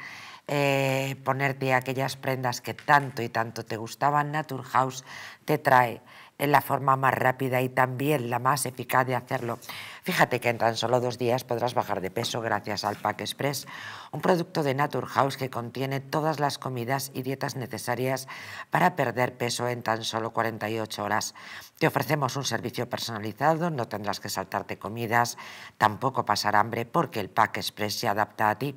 Eh, ponerte aquellas prendas que tanto y tanto te gustaban. Naturhouse te trae la forma más rápida y también la más eficaz de hacerlo. Fíjate que en tan solo dos días podrás bajar de peso gracias al Pack Express, un producto de Naturhouse que contiene todas las comidas y dietas necesarias para perder peso en tan solo cuarenta y ocho horas. Te ofrecemos un servicio personalizado, no tendrás que saltarte comidas, tampoco pasar hambre, porque el Pack Express se adapta a ti.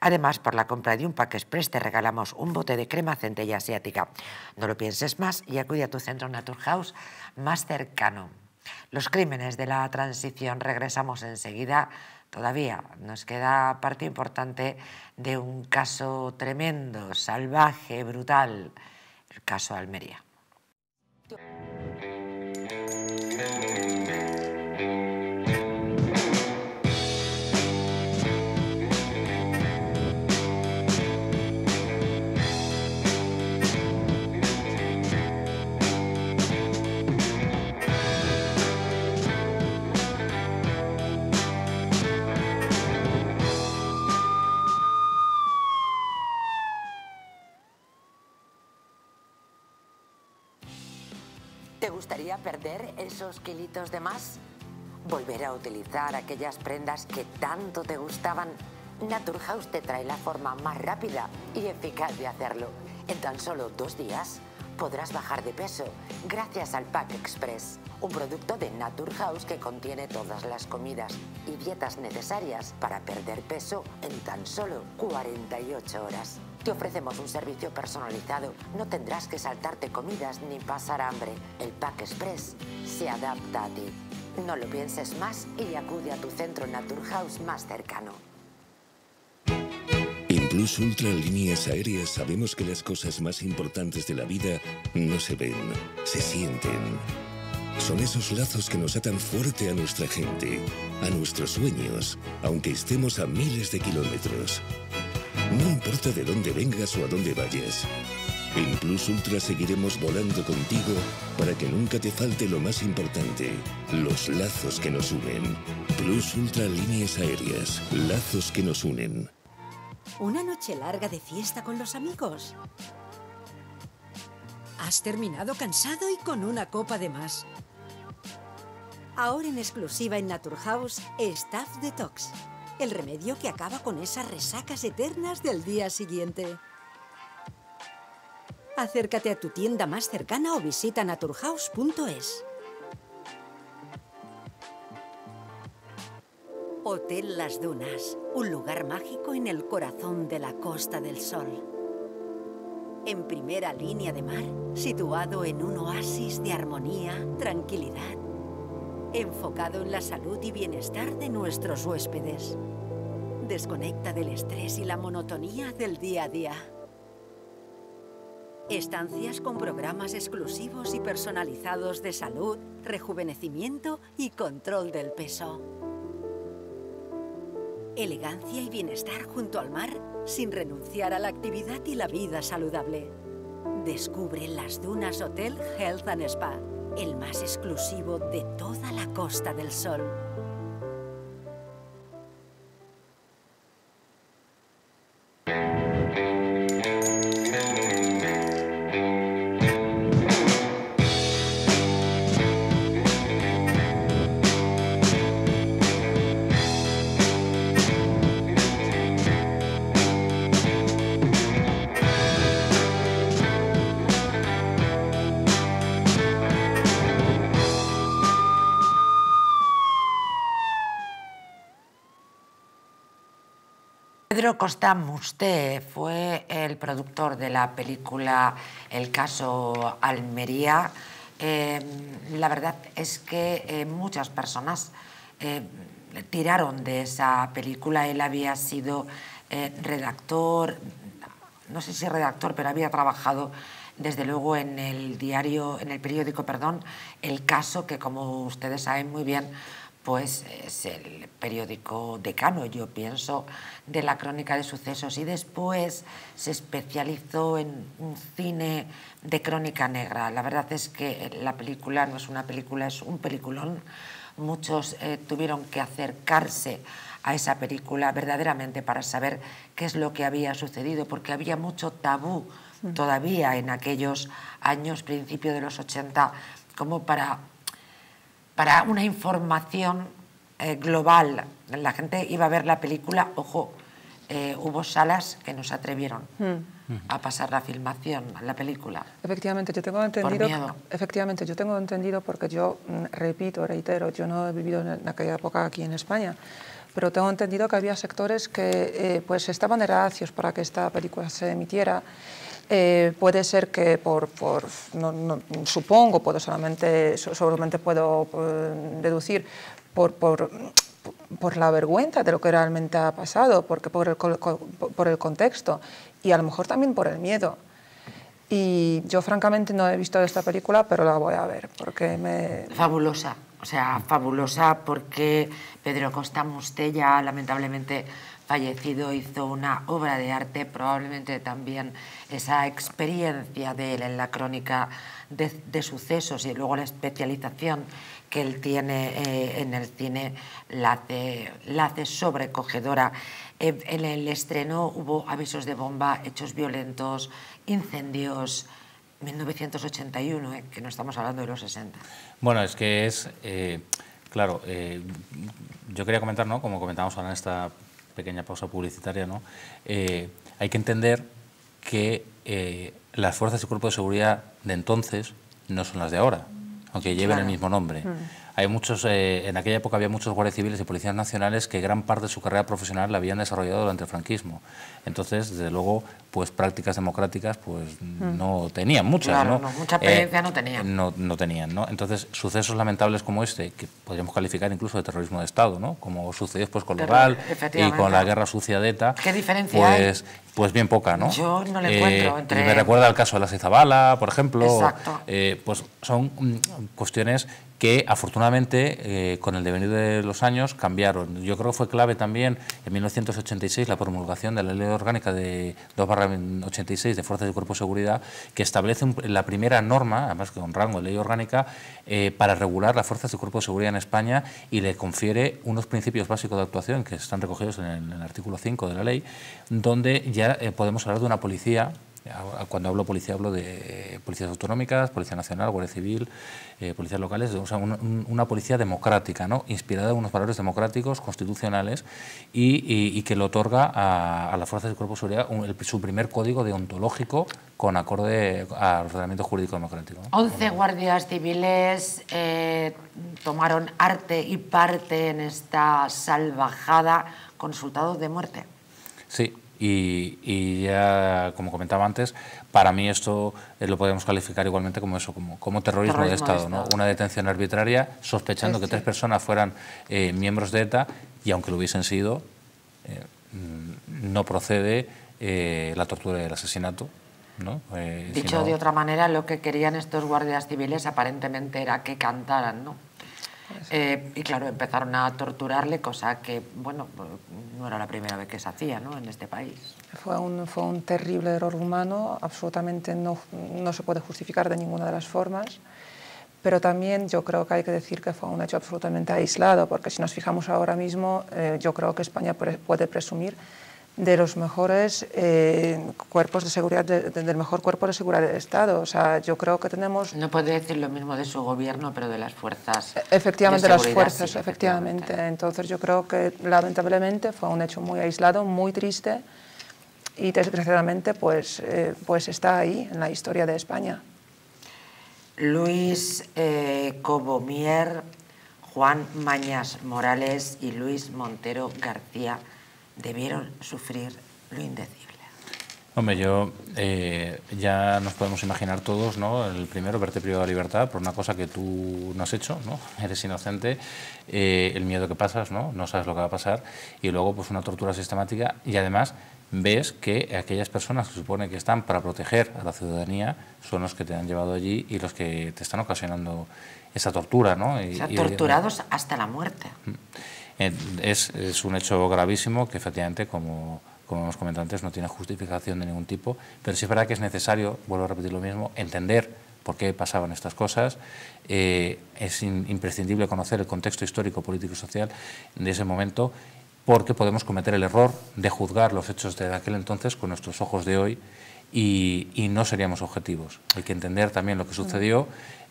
Además, por la compra de un Pack Express te regalamos un bote de crema centella asiática. No lo pienses más y acude a tu centro Naturhouse más cercano. Los crímenes de la transición, regresamos enseguida. Todavía nos queda parte importante de un caso tremendo, salvaje, brutal, el caso Almería. Perder esos kilitos de más, volver a utilizar aquellas prendas que tanto te gustaban. Naturhouse te trae la forma más rápida y eficaz de hacerlo. En tan solo dos días podrás bajar de peso gracias al Pack Express, un producto de Naturhouse que contiene todas las comidas y dietas necesarias para perder peso en tan solo cuarenta y ocho horas. Te ofrecemos un servicio personalizado. No tendrás que saltarte comidas ni pasar hambre. El Pack Express se adapta a ti. No lo pienses más y acude a tu centro Naturhouse más cercano. En Plus Ultra Líneas Aéreas sabemos que las cosas más importantes de la vida no se ven, se sienten. Son esos lazos que nos atan fuerte a nuestra gente, a nuestros sueños, aunque estemos a miles de kilómetros. No importa de dónde vengas o a dónde vayas. En Plus Ultra seguiremos volando contigo para que nunca te falte lo más importante, los lazos que nos unen. Plus Ultra Líneas Aéreas, lazos que nos unen. Una noche larga de fiesta con los amigos. Has terminado cansado y con una copa de más. Ahora en exclusiva en Naturhouse, Staff Detox. El remedio que acaba con esas resacas eternas del día siguiente. Acércate a tu tienda más cercana o visita naturhouse punto es. Hotel Las Dunas, un lugar mágico en el corazón de la Costa del Sol. En primera línea de mar, situado en un oasis de armonía, tranquilidad, enfocado en la salud y bienestar de nuestros huéspedes. Desconecta del estrés y la monotonía del día a día. Estancias con programas exclusivos y personalizados de salud, rejuvenecimiento y control del peso. Elegancia y bienestar junto al mar, sin renunciar a la actividad y la vida saludable. Descubre Las Dunas Hotel Health and Spa, el más exclusivo de toda la Costa del Sol. Pedro Costamuste fue el productor de la película El Caso Almería. Eh, la verdad es que eh, muchas personas eh, tiraron de esa película. Él había sido eh, redactor, no sé si redactor, pero había trabajado desde luego en el diario, en el periódico, perdón, El Caso, que como ustedes saben muy bien, pues es el periódico decano, yo pienso, de la crónica de sucesos, y después se especializó en un cine de crónica negra. La verdad es que la película no es una película, es un peliculón. Muchos eh, tuvieron que acercarse a esa película verdaderamente para saber qué es lo que había sucedido, porque había mucho tabú todavía en aquellos años, principio de los ochenta, como para... para una información eh, global. La gente iba a ver la película, ojo, eh, hubo salas que nos atrevieron mm. a pasar la filmación, la película. Efectivamente, yo tengo entendido, por miedo. Efectivamente, yo tengo entendido, porque yo repito, reitero, yo no he vivido en aquella época aquí en España, pero tengo entendido que había sectores que eh, pues estaban reacios para que esta película se emitiera. Eh, puede ser que por, por no, no, supongo, puedo solamente, solamente puedo eh, deducir por, por, por la vergüenza de lo que realmente ha pasado, porque por el, por el contexto y a lo mejor también por el miedo. Y yo francamente no he visto esta película, pero la voy a ver porque me... Fabulosa, o sea, fabulosa, porque Pedro Costamuste, ya lamentablemente fallecido, hizo una obra de arte. Probablemente también esa experiencia de él en la crónica de, de sucesos y luego la especialización que él tiene eh, en el cine la hace, la hace sobrecogedora. Eh, en el estreno hubo avisos de bomba, hechos violentos, incendios... mil novecientos ochenta y uno, eh, que no estamos hablando de los sesenta. Bueno, es que es... Eh, claro, eh, yo quería comentar, ¿no?, como comentábamos ahora en esta... pequeña pausa publicitaria, ¿no? Eh, hay que entender que eh, las fuerzas y cuerpos de seguridad de entonces no son las de ahora, aunque lleven claro. el mismo nombre. Mm. Hay muchos, eh, en aquella época había muchos guardias civiles y policías nacionales que gran parte de su carrera profesional la habían desarrollado durante el franquismo. Entonces, desde luego, pues prácticas democráticas pues mm. no tenían muchas. Claro, ¿no? No, mucha experiencia eh, no tenían. No, no tenían, ¿no? Entonces, sucesos lamentables como este, que podríamos calificar incluso de terrorismo de Estado, ¿no? Como sucedió pues, con Terror, Loral y con la guerra sucia de ETA. ¿Qué diferencia pues, hay? Pues bien poca, ¿no? Yo no le encuentro eh, entre... Me recuerda al caso de la Izabala, por ejemplo. Exacto. Eh, pues son mm, cuestiones... que afortunadamente eh, con el devenir de los años cambiaron. Yo creo que fue clave también en mil novecientos ochenta y seis la promulgación de la Ley Orgánica de dos barra ochenta y seis de Fuerzas y Cuerpos de Seguridad, que establece un, la primera norma, además que con rango de Ley Orgánica, eh, para regular las Fuerzas y Cuerpos de Seguridad en España, y le confiere unos principios básicos de actuación que están recogidos en el, en el artículo cinco de la ley, donde ya eh, podemos hablar de una policía. Cuando hablo policía hablo de policías autonómicas, policía nacional, guardia civil, eh, policías locales, o sea, un, una policía democrática, ¿no?, inspirada en unos valores democráticos, constitucionales, y, y, y que le otorga a, a las fuerzas del cuerpo de seguridad un, el, su primer código deontológico con acorde al ordenamiento jurídico democrático, ¿no? once guardias civiles eh, tomaron arte y parte en esta salvajada, con resultado de muerte. Sí. Y, y ya, como comentaba antes, para mí esto eh, lo podemos calificar igualmente como eso, como, como terrorismo, terrorismo de Estado, ¿no? Una detención arbitraria, sospechando sí, sí. que tres personas fueran eh, miembros de ETA, y aunque lo hubiesen sido, eh, no procede eh, la tortura y el asesinato, ¿no? Eh, Dicho sino... de otra manera, lo que querían estos guardias civiles aparentemente era que cantaran, ¿no? Eh, y claro, empezaron a torturarle, cosa que, bueno, no era la primera vez que se hacía, ¿no?, en este país. Fue un, fue un terrible error humano, absolutamente no, no se puede justificar de ninguna de las formas, pero también yo creo que hay que decir que fue un hecho absolutamente aislado, porque si nos fijamos ahora mismo, eh, yo creo que España pre- puede presumir de los mejores eh, cuerpos de seguridad, de, de, del mejor cuerpo de seguridad del Estado. O sea, yo creo que tenemos... No puede decir lo mismo de su gobierno, pero de las fuerzas. Efectivamente, de las fuerzas, sí, efectivamente. efectivamente. Entonces yo creo que lamentablemente fue un hecho muy aislado, muy triste, y desgraciadamente pues, eh, pues está ahí en la historia de España. Luis eh, Cobomier, Juan Mañas Morales y Luis Montero García debieron sufrir lo indecible. Hombre, yo eh, ya nos podemos imaginar todos, ¿no? El primero, verte privado de libertad por una cosa que tú no has hecho, ¿no? Eres inocente, eh, el miedo que pasas, ¿no? No sabes lo que va a pasar, y luego pues una tortura sistemática, y además ves que aquellas personas que se supone que están para proteger a la ciudadanía son los que te han llevado allí y los que te están ocasionando esa tortura, ¿no? Y, o sea, torturados y, hasta la muerte. Es, es un hecho gravísimo que efectivamente, como... como hemos comentado antes, no tiene justificación de ningún tipo, pero sí es verdad que es necesario, vuelvo a repetir lo mismo, entender por qué pasaban estas cosas. Eh, es in, imprescindible conocer el contexto histórico, político y social de ese momento, porque podemos cometer el error de juzgar los hechos de aquel entonces con nuestros ojos de hoy y, y no seríamos objetivos. Hay que entender también lo que sucedió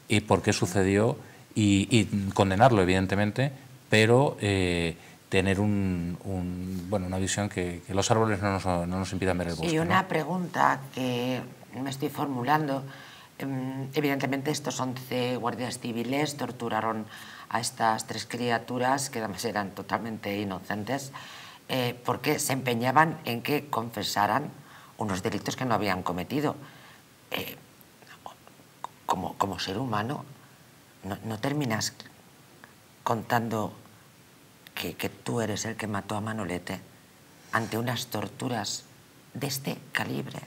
y por qué sucedió y, y condenarlo, evidentemente, pero... Eh, tener un, un, bueno, una visión que, que los árboles no nos, no nos impidan ver el bosque. Y una, ¿no?, pregunta que me estoy formulando. Evidentemente estos once guardias civiles torturaron a estas tres criaturas, que además eran totalmente inocentes, eh, porque se empeñaban en que confesaran unos delitos que no habían cometido. Eh, como, como ser humano, no, no terminas contando... Que, que tú eres el que mató a Manolete ante unas torturas de este calibre.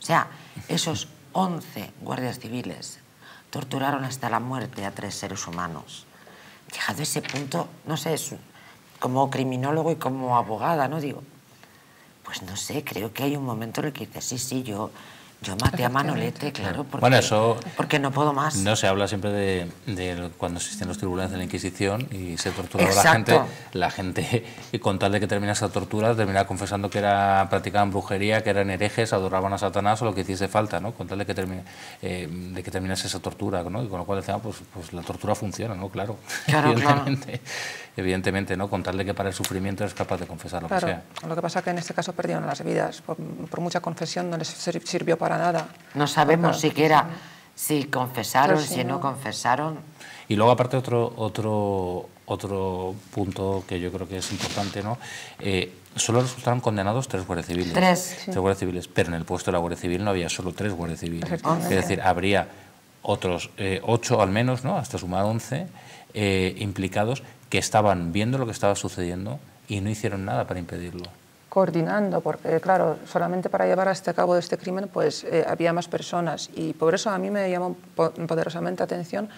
O sea, esos once guardias civiles torturaron hasta la muerte a tres seres humanos. Llegado a ese punto, no sé, como criminólogo y como abogada, ¿no? Digo, pues no sé, creo que hay un momento en el que dices, sí, sí, yo... Yo maté a Manolete, claro, porque, bueno, eso, porque no puedo más. No se habla siempre de, de cuando existen los tribunales de la Inquisición y se torturó a la gente. La gente, y con tal de que termina esa tortura, termina confesando que era practicaban brujería, que eran herejes, adoraban a Satanás o lo que hiciese falta, ¿no? Con tal de que, termine, eh, de que terminase esa tortura, ¿no? Y con lo cual decíamos, pues, pues la tortura funciona, ¿no? Claro, claro, evidentemente, claro. Evidentemente, ¿no? Con tal de que para el sufrimiento eres capaz de confesar lo claro, que sea. Lo que pasa es que en este caso perdieron las vidas. Por, por mucha confesión no les sirvió para nada. No sabemos siquiera si confesaron, si, si no confesaron. Y luego, aparte, otro, otro, otro punto que yo creo que es importante, ¿no? Eh, solo resultaron condenados tres guardias civiles. Tres. Sí. Tres guardias civiles. Pero en el puesto de la Guardia Civil no había solo tres guardias civiles. Es decir, habría otros eh, ocho al menos, ¿no? Hasta sumar once eh, implicados que estaban viendo lo que estaba sucediendo y no hicieron nada para impedirlo. Coordinando, porque claro, solamente para llevar a este cabo de este crimen pues eh, había más personas, y por eso a mí me llamó poderosamente atención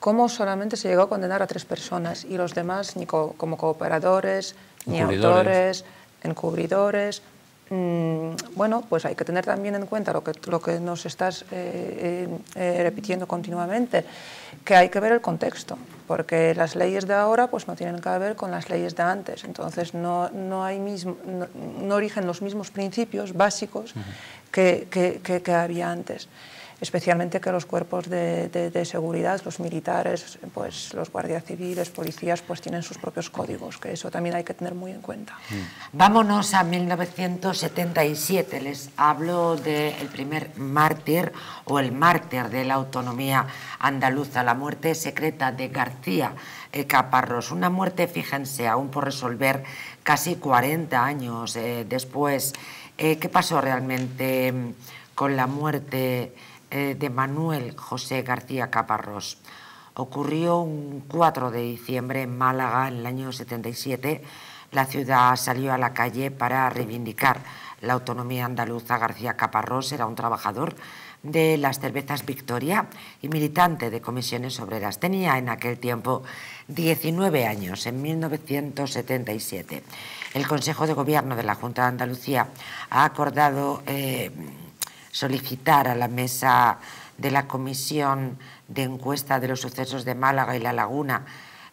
cómo solamente se llegó a condenar a tres personas y los demás ni co como cooperadores, ni autores, encubridores. Mm, bueno, pues hay que tener también en cuenta lo que, lo que nos estás eh, eh, repitiendo continuamente, que hay que ver el contexto, porque las leyes de ahora pues no tienen que ver con las leyes de antes, entonces no, no, hay mismo, no, no rigen los mismos principios básicos uh-huh. que, que, que, que había antes, especialmente que los cuerpos de, de, de seguridad, los militares, pues los guardias civiles, policías, pues tienen sus propios códigos, que eso también hay que tener muy en cuenta. Mm. Vámonos a mil novecientos setenta y siete, les hablo del primer mártir o el mártir de la autonomía andaluza, la muerte secreta de García Caparrós, una muerte, fíjense, aún por resolver casi cuarenta años eh, después. Eh, ¿Qué pasó realmente con la muerte de Manuel José García Caparrós? Ocurrió un cuatro de diciembre en Málaga en el año setenta y siete. La ciudad salió a la calle para reivindicar la autonomía andaluza. García Caparrós era un trabajador de las cervezas Vitoria y militante de Comisiones Obreras. Tenía en aquel tiempo diecinueve años, en mil novecientos setenta y siete. El Consejo de Gobierno de la Junta de Andalucía ha acordado... Eh, solicitar a la mesa de la Comisión de Encuesta de los Sucesos de Málaga y La Laguna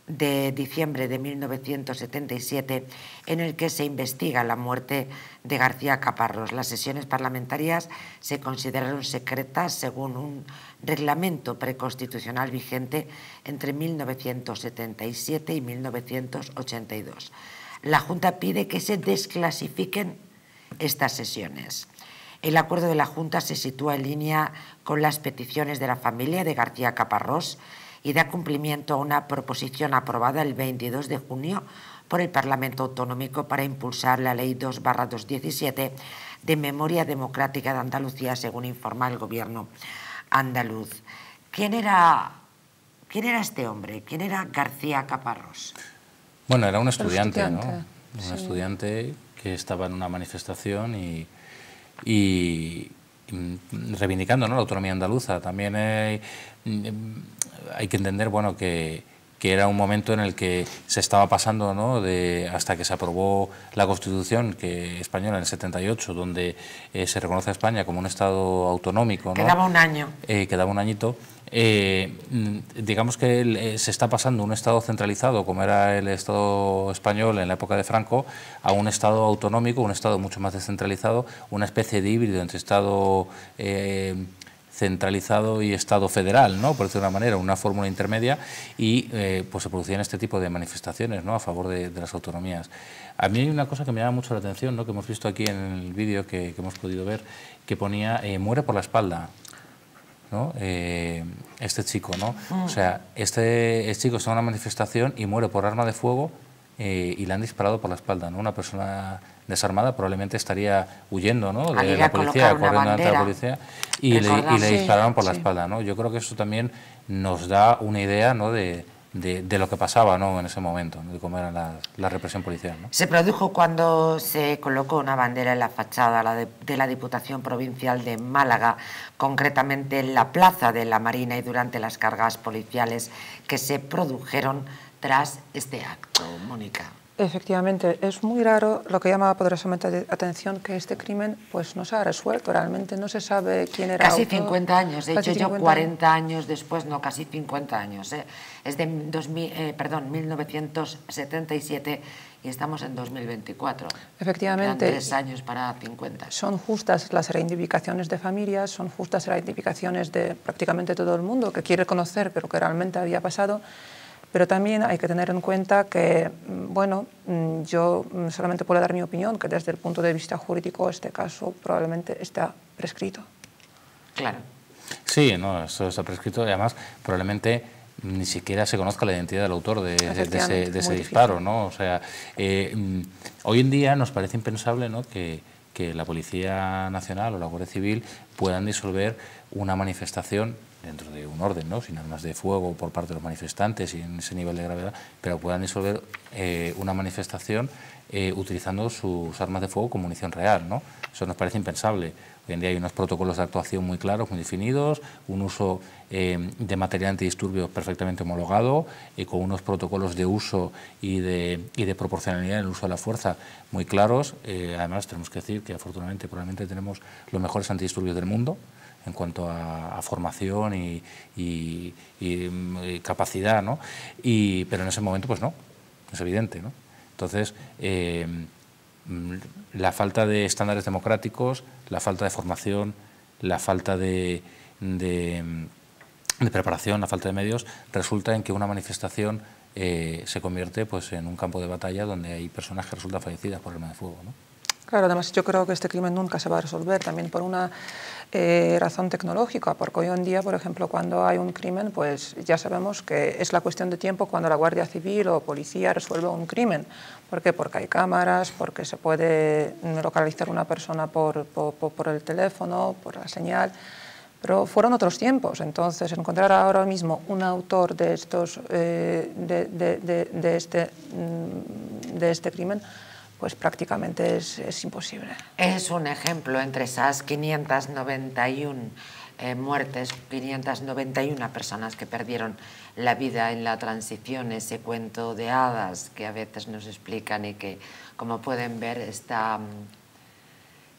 de diciembre de mil novecientos setenta y siete, en el que se investiga la muerte de García Caparrós. Las sesiones parlamentarias se consideraron secretas según un reglamento preconstitucional vigente entre mil novecientos setenta y siete y mil novecientos ochenta y dos. La Junta pide que se desclasifiquen estas sesiones. El acuerdo de la Junta se sitúa en línea con las peticiones de la familia de García Caparrós y da cumplimiento a una proposición aprobada el veintidós de junio por el Parlamento Autonómico para impulsar la Ley dos barra dos diecisiete de Memoria Democrática de Andalucía, según informa el Gobierno andaluz. ¿Quién era, quién era este hombre? ¿Quién era García Caparrós? Bueno, era un estudiante, estudiante. ¿no? Sí. Un estudiante que estaba en una manifestación y, y reivindicando, ¿no?, la autonomía andaluza. También hay, hay que entender, bueno, que, que era un momento en el que se estaba pasando, ¿no?, de, hasta que se aprobó la Constitución que, española en el setenta y ocho, donde eh, se reconoce a España como un Estado autonómico, ¿no? Quedaba un año. Eh, quedaba un añito. Eh, digamos que se está pasando un Estado centralizado, como era el Estado español en la época de Franco, a un Estado autonómico, un Estado mucho más descentralizado, una especie de híbrido entre Estado eh, centralizado y Estado federal, ¿no?, por decirlo de una manera, una fórmula intermedia, y eh, pues se producían este tipo de manifestaciones, ¿no?, a favor de, de las autonomías. A mí hay una cosa que me llama mucho la atención, ¿no?, que hemos visto aquí en el vídeo que, que hemos podido ver, que ponía eh, muere por la espalda, ¿no? Eh, este chico, ¿no? Mm. O sea, este, este chico está en una manifestación y muere por arma de fuego eh, y le han disparado por la espalda, ¿no? Una persona desarmada probablemente estaría huyendo, ¿no?, de la policía, corriendo ante la policía, y le, y le dispararon por sí. la espalda, ¿no? Yo creo que eso también nos da una idea, ¿no?, de, de, de lo que pasaba, ¿no?, en ese momento, ¿no?, de cómo era la, la represión policial, ¿no? Se produjo cuando se colocó una bandera en la fachada la de, de la Diputación Provincial de Málaga, concretamente en la Plaza de la Marina, y durante las cargas policiales que se produjeron tras este acto, Mónica. Efectivamente, es muy raro, lo que llama poderosamente la atención, que este crimen pues no se ha resuelto, realmente no se sabe quién era. Casi auto. cincuenta años, de hecho yo cuarenta años. años después, no, casi cincuenta años, eh. es de dos mil, eh, perdón, mil novecientos setenta y siete y estamos en dos mil veinticuatro. Efectivamente. Quedan tres años para cincuenta. Son justas las reivindicaciones de familias, son justas las reivindicaciones de prácticamente todo el mundo que quiere conocer, pero que realmente había pasado. Pero también hay que tener en cuenta que, bueno, yo solamente puedo dar mi opinión, que desde el punto de vista jurídico este caso probablemente está prescrito. Claro. Sí, no, esto está prescrito y además probablemente ni siquiera se conozca la identidad del autor de, de, de ese, de ese disparo, ¿no? O sea, eh, hoy en día nos parece impensable, ¿no?, que, que la Policía Nacional o la Guardia Civil puedan disolver una manifestación dentro de un orden, ¿no?, sin armas de fuego por parte de los manifestantes y en ese nivel de gravedad, pero puedan disolver eh, una manifestación eh, utilizando sus armas de fuego con munición real, ¿no? Eso nos parece impensable. Hoy en día hay unos protocolos de actuación muy claros, muy definidos, un uso eh, de material antidisturbios perfectamente homologado, eh, con unos protocolos de uso y de, y de proporcionalidad en el uso de la fuerza muy claros. Eh, además, tenemos que decir que afortunadamente probablemente tenemos los mejores antidisturbios del mundo en cuanto a, a formación y, y, y, y capacidad, ¿no? Y, pero en ese momento, pues no, es evidente, ¿no? Entonces, eh, la falta de estándares democráticos, la falta de formación, la falta de, de, de preparación, la falta de medios, resulta en que una manifestación eh, se convierte pues, en un campo de batalla donde hay personas que resultan fallecidas por arma de fuego, ¿no? Claro, además yo creo que este crimen nunca se va a resolver, también por una eh, razón tecnológica, porque hoy en día, por ejemplo, cuando hay un crimen, pues ya sabemos que es la cuestión de tiempo cuando la Guardia Civil o policía resuelve un crimen. ¿Por qué? Porque hay cámaras, porque se puede localizar una persona por, por, por el teléfono, por la señal, pero fueron otros tiempos, entonces encontrar ahora mismo un autor de, estos, eh, de, de, de, de, este, de este crimen, pues prácticamente es, es imposible. Es un ejemplo entre esas quinientas noventa y una eh, muertes, quinientas noventa y una personas que perdieron la vida en la transición, ese cuento de hadas que a veces nos explican y que, como pueden ver, está,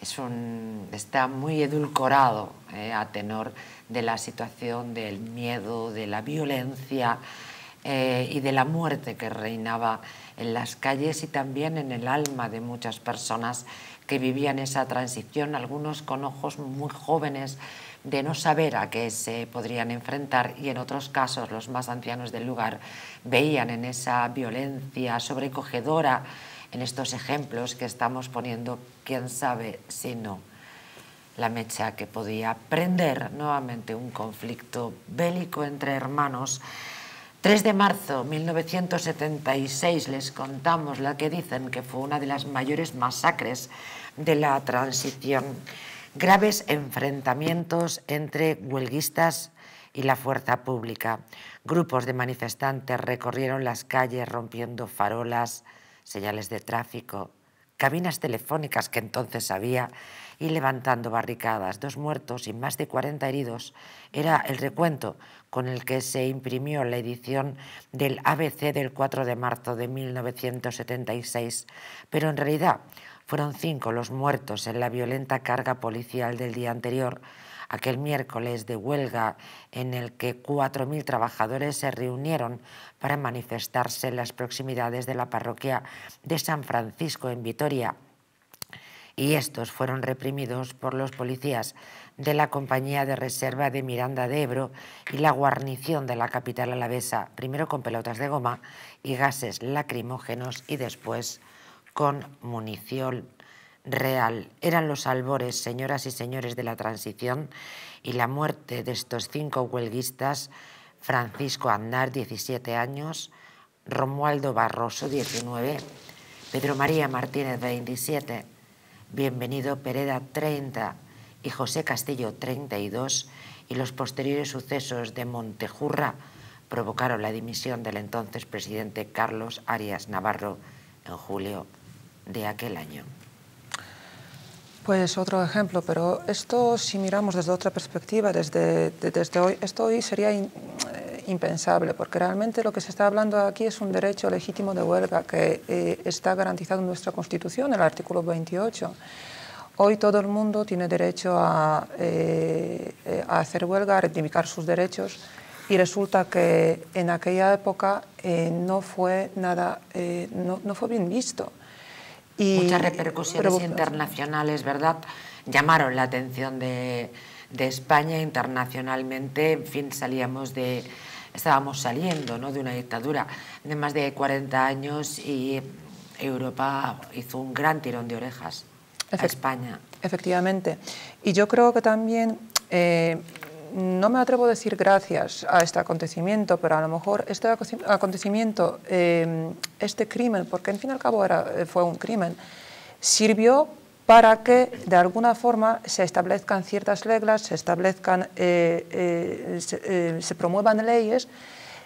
es un, está muy edulcorado eh, a tenor de la situación del miedo, de la violencia eh, y de la muerte que reinaba en las calles y también en el alma de muchas personas que vivían esa transición, algunos con ojos muy jóvenes de no saber a qué se podrían enfrentar y en otros casos los más ancianos del lugar veían en esa violencia sobrecogedora, en estos ejemplos que estamos poniendo, quién sabe si no, la mecha que podía prender nuevamente un conflicto bélico entre hermanos tres de marzo de mil novecientos setenta y seis les contamos la que dicen que fue una de las mayores masacres de la transición. Graves enfrentamientos entre huelguistas y la fuerza pública. Grupos de manifestantes recorrieron las calles rompiendo farolas, señales de tráfico, cabinas telefónicas que entonces había y levantando barricadas. Dos muertos y más de cuarenta heridos era el recuento con el que se imprimió la edición del A B C del cuatro de marzo de mil novecientos setenta y seis, pero en realidad fueron cinco los muertos en la violenta carga policial del día anterior, aquel miércoles de huelga en el que cuatro mil trabajadores se reunieron para manifestarse en las proximidades de la parroquia de San Francisco en Vitoria. Y estos fueron reprimidos por los policías de la Compañía de Reserva de Miranda de Ebro y la guarnición de la capital alavesa, primero con pelotas de goma y gases lacrimógenos y después con munición real. Eran los albores, señoras y señores, de la transición, y la muerte de estos cinco huelguistas: Francisco Aznar, diecisiete años, Romualdo Barroso, diecinueve, Pedro María Martínez, veintisiete, Bienvenido Pereda, treinta, y José Castillo, treinta y dos, y los posteriores sucesos de Montejurra provocaron la dimisión del entonces presidente Carlos Arias Navarro en julio de aquel año. Pues otro ejemplo, pero esto, si miramos desde otra perspectiva, desde, de, desde hoy, esto hoy sería in, eh, impensable, porque realmente lo que se está hablando aquí es un derecho legítimo de huelga que eh, está garantizado en nuestra Constitución, el artículo veintiocho. Hoy todo el mundo tiene derecho a, eh, a hacer huelga, a reivindicar sus derechos, y resulta que en aquella época eh, no fue nada, eh, no, no fue bien visto. Y muchas repercusiones internacionales, ¿verdad? Llamaron la atención de, de España internacionalmente. En fin, salíamos de, estábamos saliendo, ¿no?, de una dictadura de más de cuarenta años, y Europa hizo un gran tirón de orejas a España. Efectivamente. Y yo creo que también, eh, no me atrevo a decir gracias a este acontecimiento, pero a lo mejor este acontecimiento, eh, este crimen, porque al fin y al cabo era, fue un crimen, sirvió para que de alguna forma se establezcan ciertas reglas, se establezcan, eh, eh, se, eh, se promuevan leyes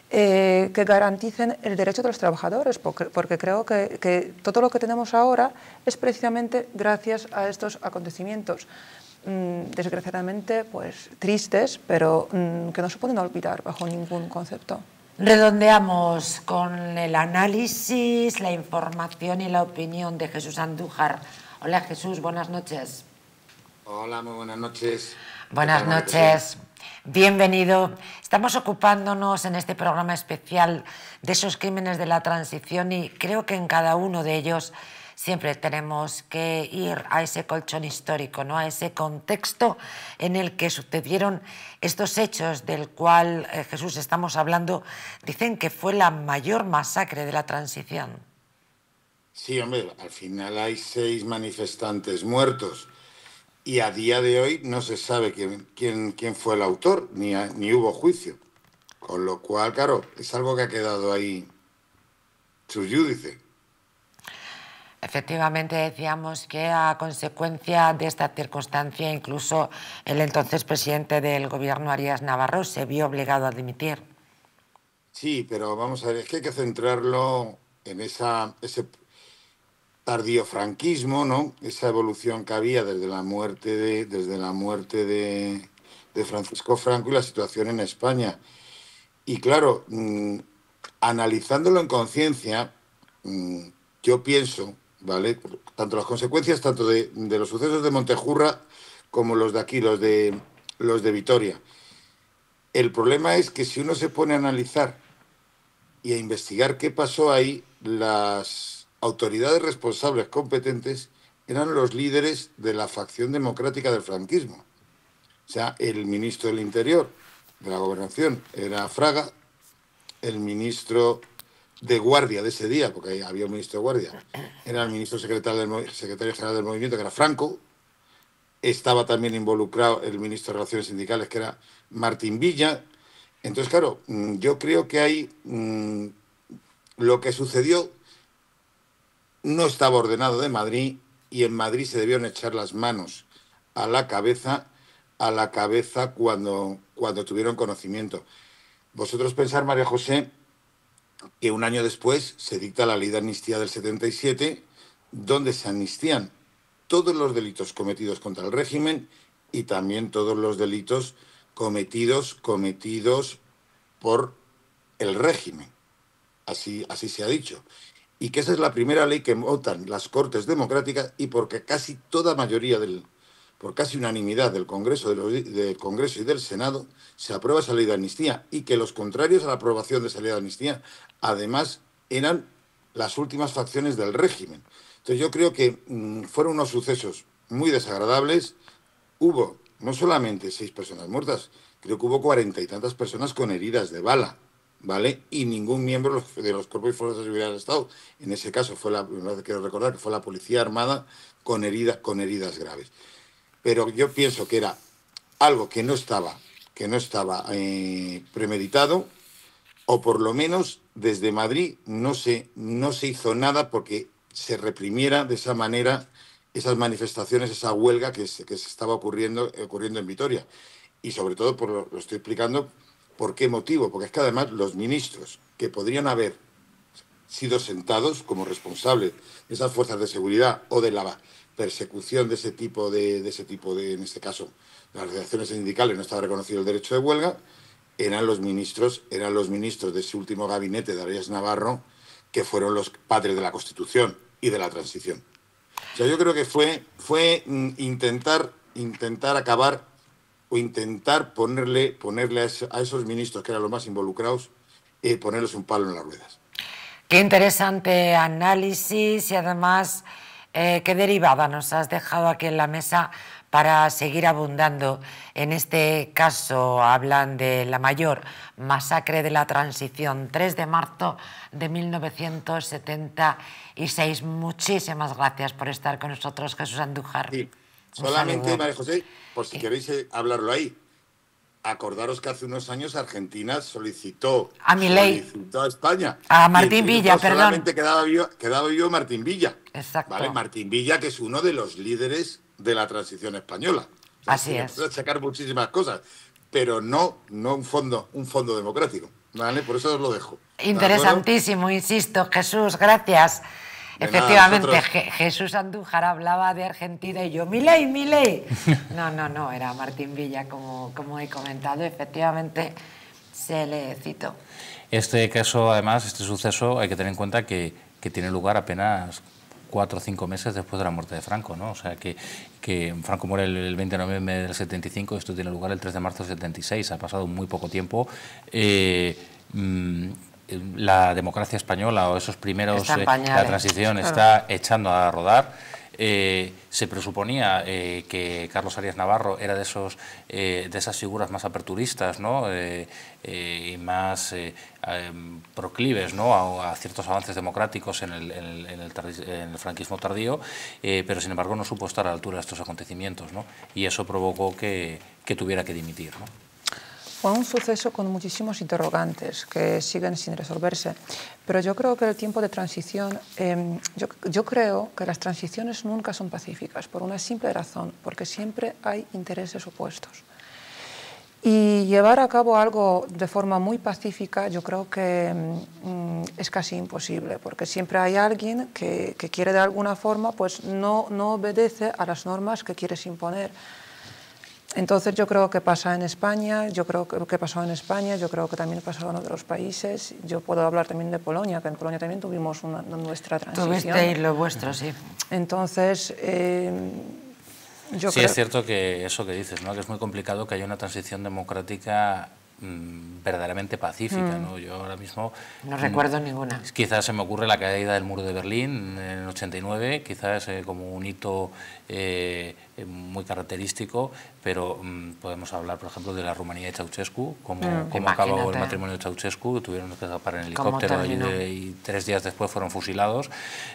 eh, que garanticen el derecho de los trabajadores, porque, porque creo que, que todo lo que tenemos ahora es precisamente gracias a estos acontecimientos. Desgraciadamente, pues tristes, pero mmm, que no se pueden olvidar bajo ningún concepto. Redondeamos con el análisis, la información y la opinión de Jesús Andújar. Hola, Jesús, buenas noches. Hola, muy buenas noches. Buenas noches. Bienvenido. Estamos ocupándonos en este programa especial de esos crímenes de la transición, y creo que en cada uno de ellos siempre tenemos que ir a ese colchón histórico, ¿no?, a ese contexto en el que sucedieron estos hechos del cual, eh, Jesús, estamos hablando. Dicen que fue la mayor masacre de la transición. Sí, hombre, al final hay seis manifestantes muertos y a día de hoy no se sabe quién, quién, quién fue el autor, ni, a, ni hubo juicio. Con lo cual, claro, es algo que ha quedado ahí sub júdice. Efectivamente, decíamos que a consecuencia de esta circunstancia, incluso el entonces presidente del gobierno, Arias Navarro, se vio obligado a dimitir. Sí, pero vamos a ver, es que hay que centrarlo en esa, ese tardío-franquismo, ¿no?, esa evolución que había desde la muerte de, desde la muerte de, de Francisco Franco y la situación en España. Y claro, mmm, analizándolo en conciencia, mmm, yo pienso, ¿vale?, tanto las consecuencias, tanto de, de los sucesos de Montejurra como los de aquí, los de, los de Vitoria. El problema es que si uno se pone a analizar y a investigar qué pasó ahí, las autoridades responsables competentes eran los líderes de la facción democrática del franquismo. O sea, el ministro del Interior, de la Gobernación, era Fraga, el ministro de Guardia de ese día, porque había un ministro de Guardia, era el ministro secretario, del, secretario general del movimiento, que era Franco, estaba también involucrado el ministro de Relaciones Sindicales, que era Martín Villa, Entonces, claro, yo creo que hay mmm, lo que sucedió no estaba ordenado de Madrid, y en Madrid se debieron echar las manos a la cabeza, a la cabeza cuando, cuando tuvieron conocimiento. Vosotros pensar, María José, que un año después se dicta la Ley de Amnistía del setenta y siete, donde se amnistían todos los delitos cometidos contra el régimen y también todos los delitos cometidos, cometidos por el régimen. Así, así se ha dicho. Y que esa es la primera ley que votan las Cortes Democráticas, y porque casi toda mayoría del... por casi unanimidad del Congreso, de los, del Congreso y del Senado, se aprueba esa ley de amnistía, y que los contrarios a la aprobación de esa ley de amnistía, además, eran las últimas facciones del régimen. Entonces yo creo que mmm, fueron unos sucesos muy desagradables. Hubo no solamente seis personas muertas, creo que hubo cuarenta y tantas personas con heridas de bala, ¿vale? Y ningún miembro de los cuerpos y fuerzas de seguridad del Estado, en ese caso fue la, quiero recordar que fue la Policía Armada, con, herida, con heridas graves. Pero yo pienso que era algo que no estaba, que no estaba eh, premeditado, o por lo menos desde Madrid no se, no se hizo nada porque se reprimiera de esa manera esas manifestaciones, esa huelga que se, que se estaba ocurriendo, ocurriendo en Vitoria. Y sobre todo, por, lo estoy explicando, ¿por qué motivo? Porque es que además los ministros que podrían haber sido sentados como responsables de esas fuerzas de seguridad o de la persecución de ese tipo de, de ese tipo de, en este caso, las organizaciones sindicales, no estaba reconocido el derecho de huelga, eran los ministros, eran los ministros de ese último gabinete de Arias Navarro, que fueron los padres de la Constitución y de la transición. O sea, yo creo que fue, fue intentar, intentar acabar o intentar ponerle, ponerle a, eso, a esos ministros que eran los más involucrados, eh, ponerles un palo en las ruedas. Qué interesante análisis, y además... Eh, ¿qué derivada nos has dejado aquí en la mesa para seguir abundando? En este caso hablan de la mayor masacre de la transición, tres de marzo de mil novecientos setenta y seis. Muchísimas gracias por estar con nosotros, Jesús Andújar. Sí. Solamente, María José, por si sí. queréis hablarlo ahí, acordaros que hace unos años Argentina solicitó a, mi ley. solicitó a España. A Martín Villa, perdón. Solamente quedaba vivo, quedaba vivo Martín Villa. Exacto. ¿Vale? Martín Villa, que es uno de los líderes de la transición española. O sea, así es. Se puede sacar muchísimas cosas, pero no, no un fondo, un fondo democrático. ¿Vale? Por eso os lo dejo. Interesantísimo, ¿de acuerdo? Insisto, Jesús, gracias. De Efectivamente, nada, Jesús Andújar hablaba de Argentina y yo, mi ley, mi ley. No, no, no, era Martín Villa, como, como he comentado, efectivamente se le citó. Este caso, además, este suceso, hay que tener en cuenta que, que tiene lugar apenas cuatro o cinco meses después de la muerte de Franco, ¿no? O sea, que, que Franco muere el veinte de noviembre del setenta y cinco, esto tiene lugar el tres de marzo del setenta y seis, ha pasado muy poco tiempo. Eh, mmm, La democracia española o esos primeros, eh, la transición está echando a rodar. Eh, se presuponía eh, que Carlos Arias Navarro era de esos eh, de esas figuras más aperturistas, ¿no? eh, eh, y más eh, eh, proclives, ¿no? a, a ciertos avances democráticos en el, en el, en el, tar en el franquismo tardío, eh, pero sin embargo no supo estar a la altura de estos acontecimientos, ¿no? Y eso provocó que, que tuviera que dimitir, ¿no? Fue un suceso con muchísimos interrogantes que siguen sin resolverse, pero yo creo que el tiempo de transición, eh, yo, yo creo que las transiciones nunca son pacíficas por una simple razón, porque siempre hay intereses opuestos. Y llevar a cabo algo de forma muy pacífica yo creo que mm, es casi imposible, porque siempre hay alguien que, que quiere de alguna forma, pues no, no obedece a las normas que quieres imponer. Entonces yo creo que pasa en España, yo creo que pasó en España, yo creo que también pasó en otros países. Yo puedo hablar también de Polonia, que en Polonia también tuvimos una, nuestra transición. Tuvisteis lo vuestro, sí. Entonces, eh, yo sí, creo... es cierto que eso que dices, ¿no? Que es muy complicado que haya una transición democrática mmm, verdaderamente pacífica, mm. ¿no? Yo ahora mismo... No mmm, recuerdo ninguna. Quizás se me ocurre la caída del muro de Berlín en el ochenta y nueve, quizás eh, como un hito... Eh, muy característico, pero mmm, podemos hablar, por ejemplo, de la Rumanía de Ceausescu, como, mm, como acabó el matrimonio de Ceausescu, tuvieron que escapar en helicóptero y, de, y tres días después fueron fusilados.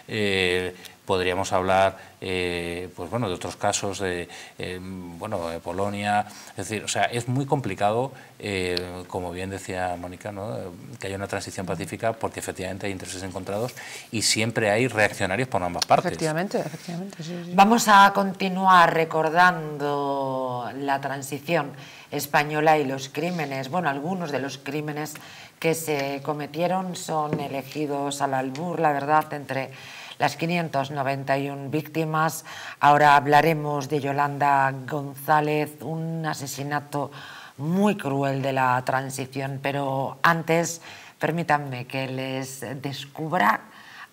Eh, podríamos hablar eh, pues bueno, de otros casos, de, eh, bueno, de Polonia, es decir, o sea, es muy complicado, eh, como bien decía Mónica, ¿no?, que haya una transición pacífica, porque efectivamente hay intereses encontrados y siempre hay reaccionarios por ambas partes. Efectivamente, efectivamente. Sí, sí. Vamos a continuar recordando la transición española y los crímenes, bueno, algunos de los crímenes que se cometieron son elegidos al albur, la verdad, entre las quinientas noventa y una víctimas. Ahora hablaremos de Yolanda González, un asesinato muy cruel de la transición, pero antes permítanme que les descubra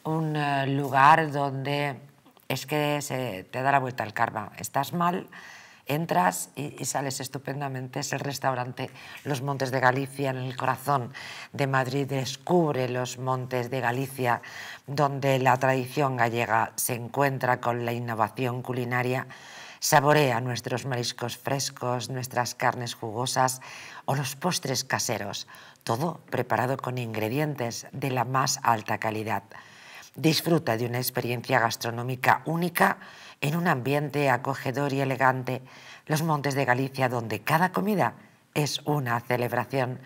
un lugar donde es que se te da la vuelta al karma. Estás mal, entras y, y sales estupendamente. Es el restaurante Los Montes de Galicia, en el corazón de Madrid. Descubre Los Montes de Galicia, donde la tradición gallega se encuentra con la innovación culinaria. Saborea nuestros mariscos frescos, nuestras carnes jugosas o los postres caseros, todo preparado con ingredientes de la más alta calidad. Disfruta de una experiencia gastronómica única en un ambiente acogedor y elegante. Los Montes de Galicia, donde cada comida es una celebración.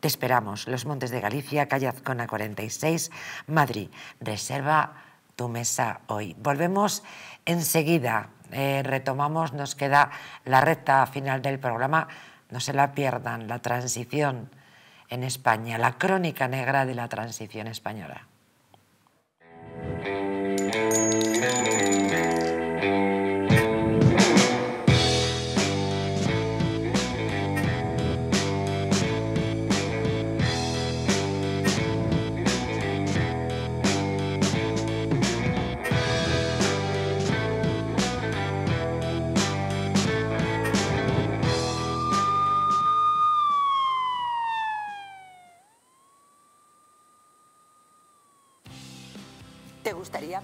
Te esperamos. Los Montes de Galicia, calle Azcona cuarenta y seis, Madrid. Reserva tu mesa hoy. Volvemos enseguida. Eh, retomamos, nos queda la recta final del programa. No se la pierdan, la transición en España, la crónica negra de la transición española.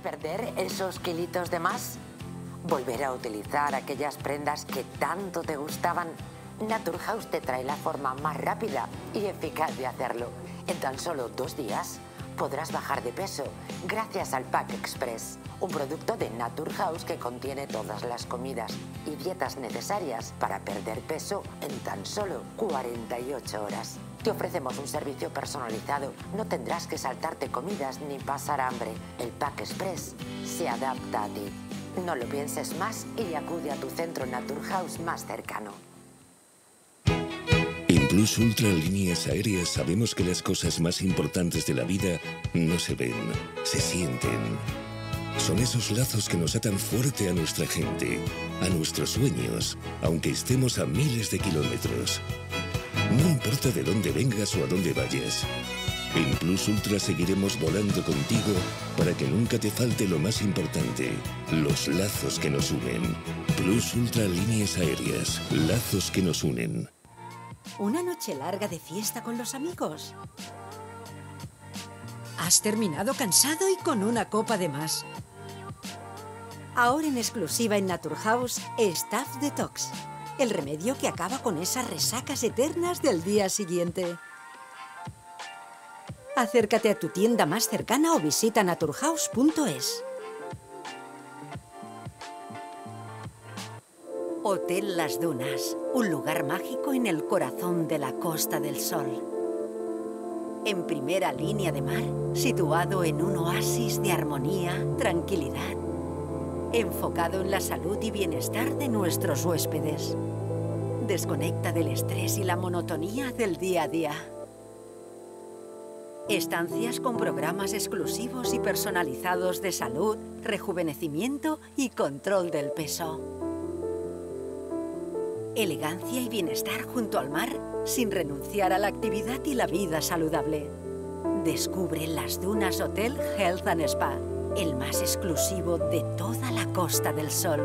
¿Perder esos kilitos de más? ¿Volver a utilizar aquellas prendas que tanto te gustaban? Naturhouse te trae la forma más rápida y eficaz de hacerlo. En tan solo dos días podrás bajar de peso gracias al Pack Express, un producto de Naturhouse que contiene todas las comidas y dietas necesarias para perder peso en tan solo cuarenta y ocho horas. Te ofrecemos un servicio personalizado. No tendrás que saltarte comidas ni pasar hambre. El Pack Express se adapta a ti. No lo pienses más y acude a tu centro Naturhouse más cercano. En Plus Ultra Líneas Aéreas sabemos que las cosas más importantes de la vida no se ven, se sienten. Son esos lazos que nos atan fuerte a nuestra gente, a nuestros sueños, aunque estemos a miles de kilómetros. No importa de dónde vengas o a dónde vayas. En Plus Ultra seguiremos volando contigo para que nunca te falte lo más importante, los lazos que nos unen. Plus Ultra Líneas Aéreas, lazos que nos unen. Una noche larga de fiesta con los amigos. Has terminado cansado y con una copa de más. Ahora en exclusiva en Naturhouse, Staff Detox. El remedio que acaba con esas resacas eternas del día siguiente. Acércate a tu tienda más cercana o visita naturhouse punto es. Hotel Las Dunas, un lugar mágico en el corazón de la Costa del Sol. En primera línea de mar, situado en un oasis de armonía, tranquilidad, enfocado en la salud y bienestar de nuestros huéspedes. Desconecta del estrés y la monotonía del día a día. Estancias con programas exclusivos y personalizados de salud, rejuvenecimiento y control del peso. Elegancia y bienestar junto al mar, sin renunciar a la actividad y la vida saludable. Descubre Las Dunas Hotel Health and Spa, el más exclusivo de toda la Costa del Sol.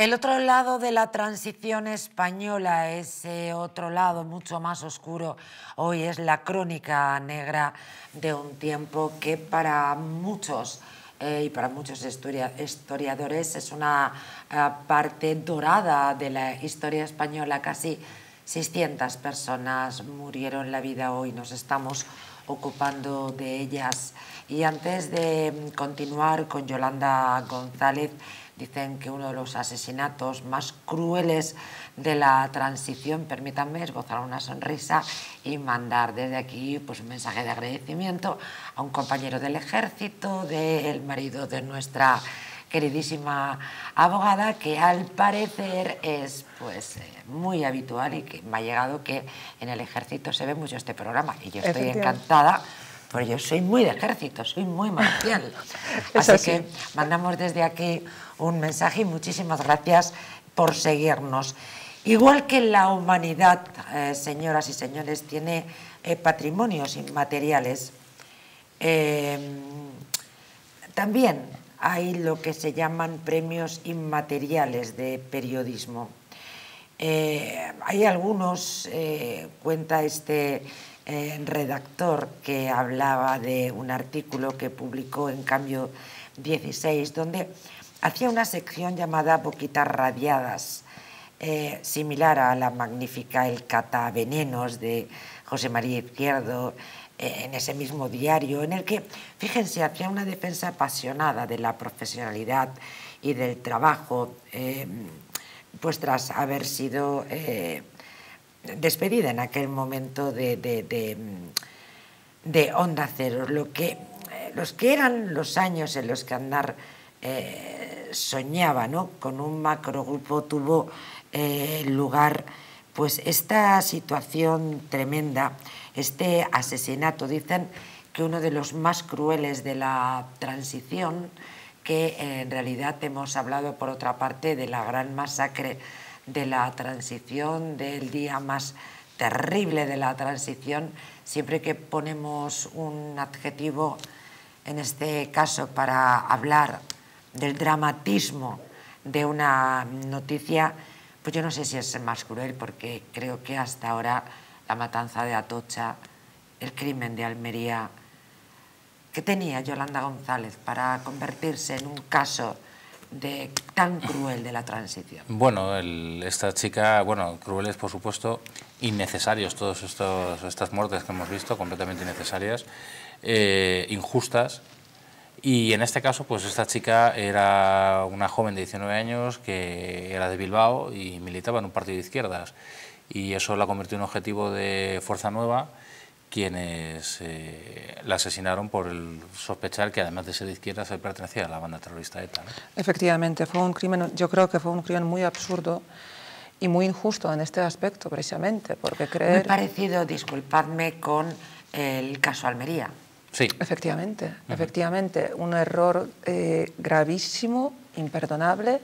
El otro lado de la transición española, ese otro lado mucho más oscuro, hoy es la crónica negra de un tiempo que para muchos eh, y para muchos historia, historiadores es una eh, parte dorada de la historia española. Casi seiscientas personas murieron la vida hoy, nos estamos ocupando de ellas. Y antes de continuar con Yolanda González, dicen que uno de los asesinatos más crueles de la transición, permítanme esbozar una sonrisa y mandar desde aquí pues, un mensaje de agradecimiento a un compañero del ejército, del marido de nuestra queridísima abogada, que al parecer es pues, muy habitual y que me ha llegado que en el ejército se ve mucho este programa y yo estoy encantada. Pero yo soy muy de ejército, soy muy marcial. Así, así que mandamos desde aquí un mensaje y muchísimas gracias por seguirnos. Igual que la humanidad, eh, señoras y señores, tiene eh, patrimonios inmateriales, eh, también hay lo que se llaman premios inmateriales de periodismo. Eh, hay algunos, eh, cuenta este... Eh, redactor que hablaba de un artículo que publicó en Cambio dieciséis, donde hacía una sección llamada Boquitas Radiadas, eh, similar a la magnífica El Cata Venenos de José María Izquierdo, eh, en ese mismo diario, en el que, fíjense, hacía una defensa apasionada de la profesionalidad y del trabajo, eh, pues tras haber sido... Eh, despedida en aquel momento de, de, de, de Onda Cero. Lo que, los que eran los años en los que Aznar eh, soñaba, ¿no?, con un macrogrupo, tuvo eh, lugar pues esta situación tremenda, este asesinato, dicen que uno de los más crueles de la transición, que eh, en realidad hemos hablado por otra parte de la gran masacre de la transición, del día más terrible de la transición. Siempre que ponemos un adjetivo, en este caso para hablar del dramatismo de una noticia, pues yo no sé si es más cruel, porque creo que hasta ahora la matanza de Atocha, el crimen de Almería... ¿Qué tenía Yolanda González para convertirse en un caso de tan cruel de la transición? Bueno, el, esta chica, bueno, crueles por supuesto, innecesarios todos estos estas muertes que hemos visto, completamente innecesarias, eh, injustas, y en este caso pues esta chica era una joven de diecinueve años que era de Bilbao y militaba en un partido de izquierdas, y eso la convirtió en objetivo de Fuerza Nueva, quienes eh, la asesinaron por el sospechar que además de ser de izquierda se pertenecía a la banda terrorista ETA, ¿no? Efectivamente, fue un crimen, yo creo que fue un crimen muy absurdo y muy injusto en este aspecto precisamente, porque creer... Muy parecido, disculpadme, con el caso Almería. Sí. Efectivamente, uh-huh. efectivamente, un error eh, gravísimo, imperdonable,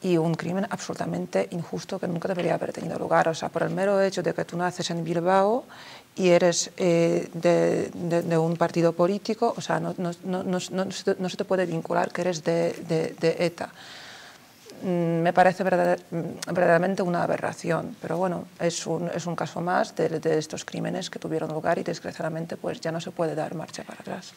y un crimen absolutamente injusto que nunca debería haber tenido lugar. O sea, por el mero hecho de que tú naces en Bilbao y eres eh, de, de, de un partido político, o sea, no, no, no, no, no, se, no se te puede vincular que eres de, de, de ETA. Me parece verdad, verdaderamente una aberración, pero bueno, es un, es un caso más de, de estos crímenes que tuvieron lugar y desgraciadamente pues ya no se puede dar marcha para atrás.